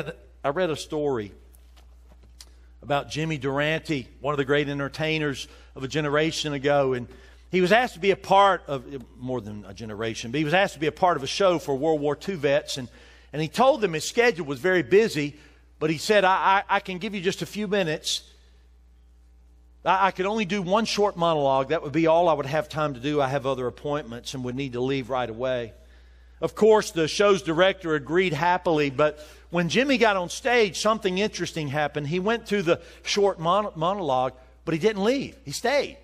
a story about Jimmy Durante, one of the great entertainers of a generation ago, and he was asked to be a part of, more than a generation, but he was asked to be a part of a show for World War II vets, and he told them his schedule was very busy, but he said, I can give you just a few minutes. I could only do one short monologue. That would be all I would have time to do. I have other appointments and would need to leave right away. Of course, the show's director agreed happily, but when Jimmy got on stage, something interesting happened. He went through the short monologue, but he didn't leave. He stayed.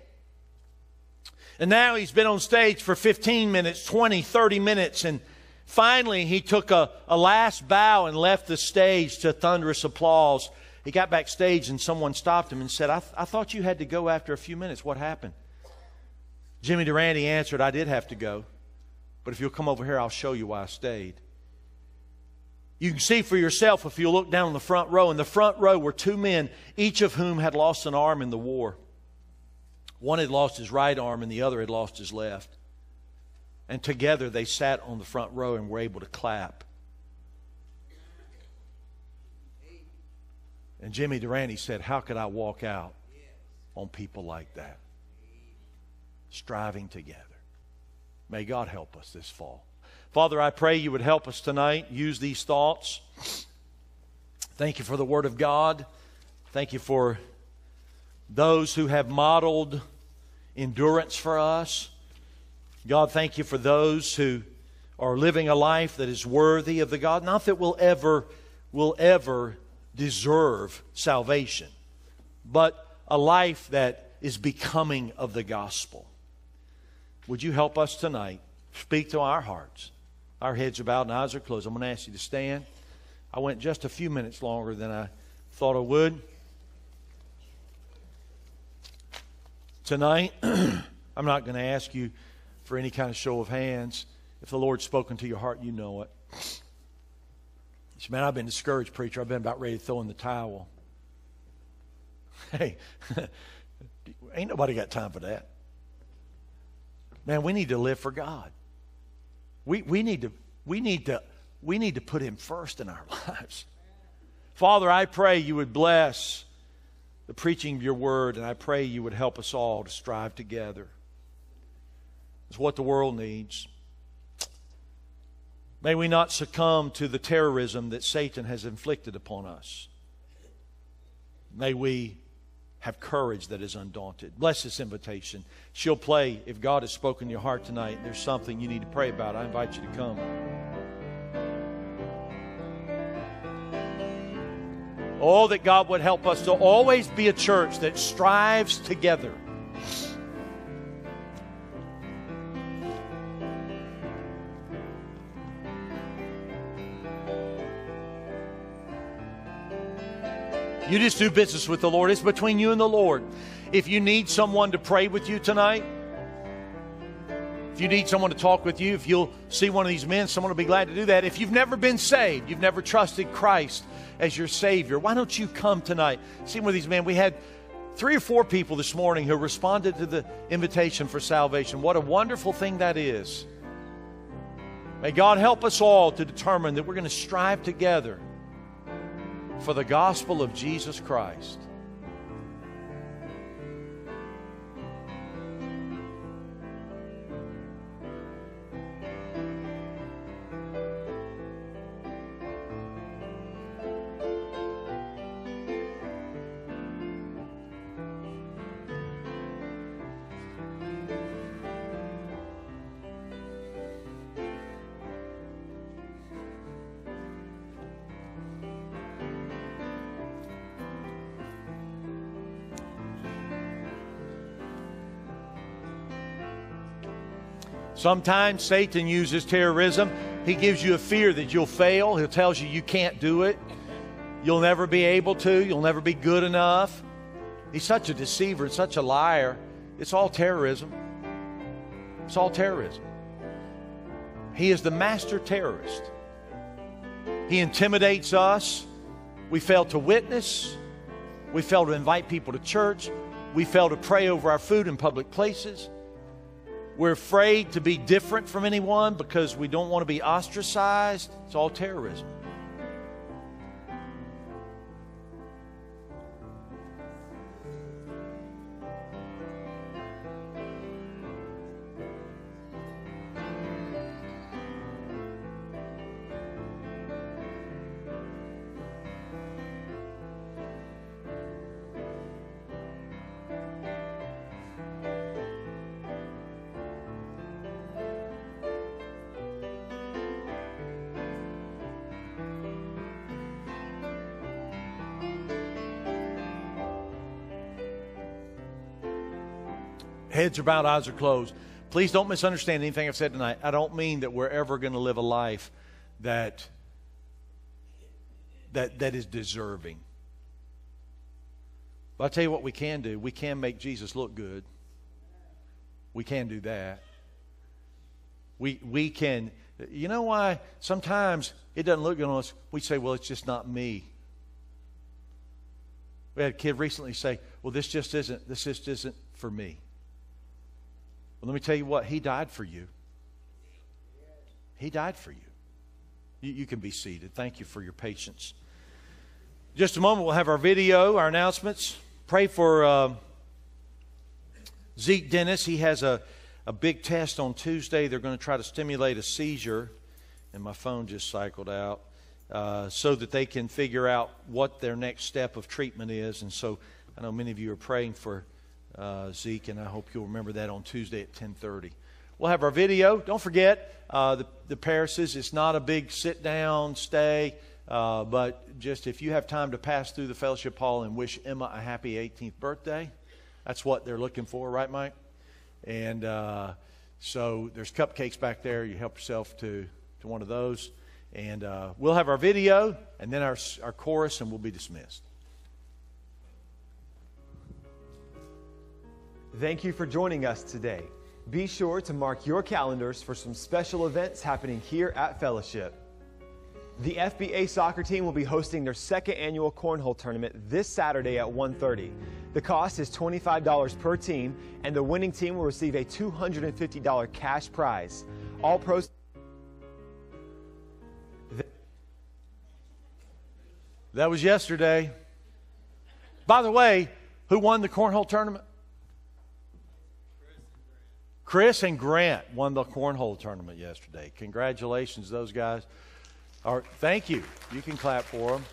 And now he's been on stage for 15 minutes, 20, 30 minutes, and finally he took a last bow and left the stage to thunderous applause. He got backstage and someone stopped him and said, I thought you had to go after a few minutes. What happened? Jimmy Durante answered, I did have to go, but if you'll come over here, I'll show you why I stayed. You can see for yourself if you look down in the front row. In the front row were two men, each of whom had lost an arm in the war. One had lost his right arm and the other had lost his left. And together they sat on the front row and were able to clap. And Jimmy Durante said, how could I walk out on people like that? Striving together. May God help us this fall. Father, I pray you would help us tonight use these thoughts. Thank you for the Word of God. Thank you for those who have modeled endurance for us. God, thank you for those who are living a life that is worthy of the God. Not that we'll ever deserve salvation, but a life that is becoming of the gospel. Would you help us tonight? Speak to our hearts. Our heads are bowed and eyes are closed. I'm going to ask you to stand. I went just a few minutes longer than I thought I would. Tonight, I'm not going to ask you for any kind of show of hands. If the Lord's spoken to your heart, you know it. You say, man, I've been discouraged, preacher. I've been about ready to throw in the towel. Hey, ain't nobody got time for that. Man, we need to live for God. We need to put Him first in our lives. Father, I pray you would bless the preaching of your word, and I pray you would help us all to strive together. It's what the world needs. May we not succumb to the terrorism that Satan has inflicted upon us. May we have courage that is undaunted. Bless this invitation. She'll play. If God has spoken to your heart tonight, there's something you need to pray about. I invite you to come. Oh, that God would help us to always be a church that strives together. You just do business with the Lord. It's between you and the Lord. If you need someone to pray with you tonight, if you need someone to talk with you, if you'll see one of these men, someone will be glad to do that. If you've never been saved, you've never trusted Christ as your Savior, why don't you come tonight? See one of these men. We had 3 or 4 people this morning who responded to the invitation for salvation. What a wonderful thing that is. May God help us all to determine that we're going to strive together for the gospel of Jesus Christ. Sometimes Satan uses terrorism. He gives you a fear that you'll fail. He tells you you can't do it. You'll never be able to. You'll never be good enough. He's such a deceiver and such a liar. It's all terrorism. It's all terrorism. He is the master terrorist. He intimidates us. We fail to witness. We fail to invite people to church. We fail to pray over our food in public places. We're afraid to be different from anyone because we don't want to be ostracized. It's all terrorism. Heads are bowed, eyes are closed. Please don't misunderstand anything I've said tonight. I don't mean that we're ever going to live a life that is deserving. But I'll tell you what we can do. We can make Jesus look good. We can do that. We can You know why sometimes it doesn't look good on us? We say, well, it's just not me. We had a kid recently say, well, this just isn't for me. Well, let me tell you what, he died for you. He died for you. You can be seated. Thank you for your patience. In just a moment, we'll have our video, our announcements. Pray for Zeke Dennis. He has a big test on Tuesday. They're going to try to stimulate a seizure, and my phone just cycled out, so that they can figure out what their next step of treatment is. And so I know many of you are praying for Zeke, and I hope you'll remember that on Tuesday at 10:30. We'll have our video. Don't forget, the Parises, it's not a big sit-down stay, but just if you have time to pass through the fellowship hall and wish Emma a happy 18th birthday, that's what they're looking for, right, Mike? And so there's cupcakes back there. You help yourself to one of those. And we'll have our video and then our chorus, and we'll be dismissed. Thank you for joining us today. Be sure to mark your calendars for some special events happening here at Fellowship. The FBA soccer team will be hosting their second annual cornhole tournament this Saturday at 1:30. The cost is $25 per team, and the winning team will receive a $250 cash prize. All proceeds. That was yesterday. By the way, who won the cornhole tournament? Chris and Grant won the cornhole tournament yesterday. Congratulations, those guys. All right, thank you. You can clap for them.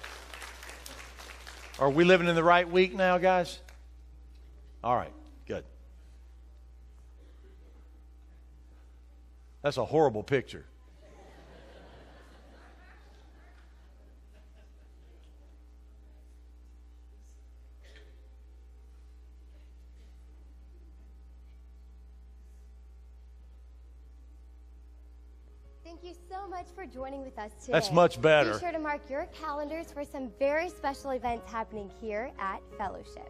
Are we living in the right week now, guys? All right, good. That's a horrible picture. Thank you so much for joining with us today. That's much better. Be sure to mark your calendars for some very special events happening here at Fellowship.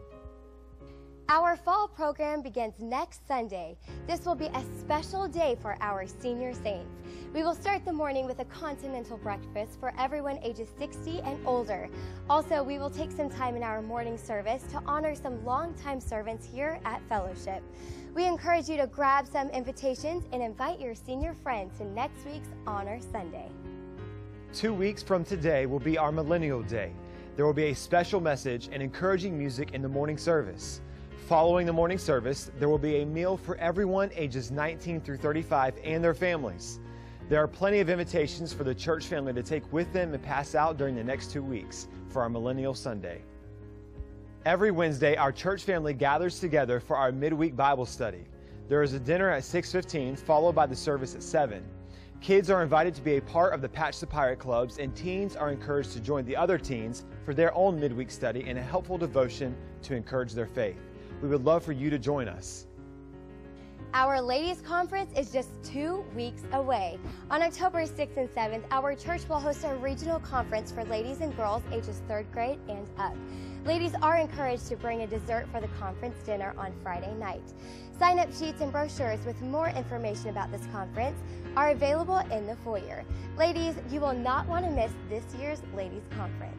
Our fall program begins next Sunday. This will be a special day for our senior saints. We will start the morning with a continental breakfast for everyone ages 60 and older. Also, we will take some time in our morning service to honor some longtime servants here at Fellowship. We encourage you to grab some invitations and invite your senior friend to next week's Honor Sunday. 2 weeks from today will be our Millennial Day. There will be a special message and encouraging music in the morning service. Following the morning service, there will be a meal for everyone ages 19 through 35 and their families. There are plenty of invitations for the church family to take with them and pass out during the next 2 weeks for our Millennial Sunday. Every Wednesday, our church family gathers together for our midweek Bible study. There is a dinner at 6:15, followed by the service at 7. Kids are invited to be a part of the Patch the Pirate clubs, and teens are encouraged to join the other teens for their own midweek study and a helpful devotion to encourage their faith. We would love for you to join us. Our ladies' conference is just 2 weeks away. On October 6th and 7th, our church will host a regional conference for ladies and girls ages 3rd grade and up. Ladies are encouraged to bring a dessert for the conference dinner on Friday night. Sign-up sheets and brochures with more information about this conference are available in the foyer. Ladies, you will not want to miss this year's ladies' conference.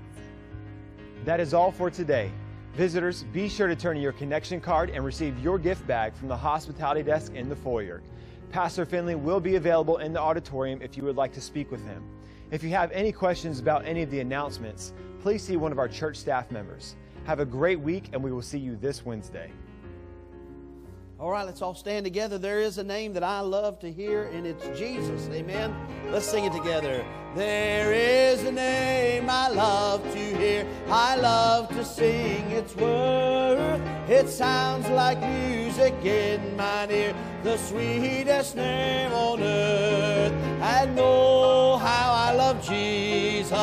That is all for today. Visitors, be sure to turn in your connection card and receive your gift bag from the hospitality desk in the foyer. Pastor Finley will be available in the auditorium if you would like to speak with him. If you have any questions about any of the announcements, please see one of our church staff members. Have a great week, and we will see you this Wednesday. All right, let's all stand together. There is a name that I love to hear, and it's Jesus. Amen. Let's sing it together. There is a name I love to hear. I love to sing its worth. It sounds like music in mine ear, the sweetest name on earth. And oh, how I love Jesus.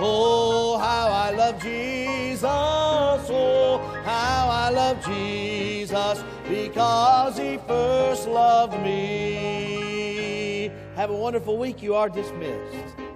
Oh, how I love Jesus. Oh, how I love Jesus. Because he first loved me. Have a wonderful week. You are dismissed.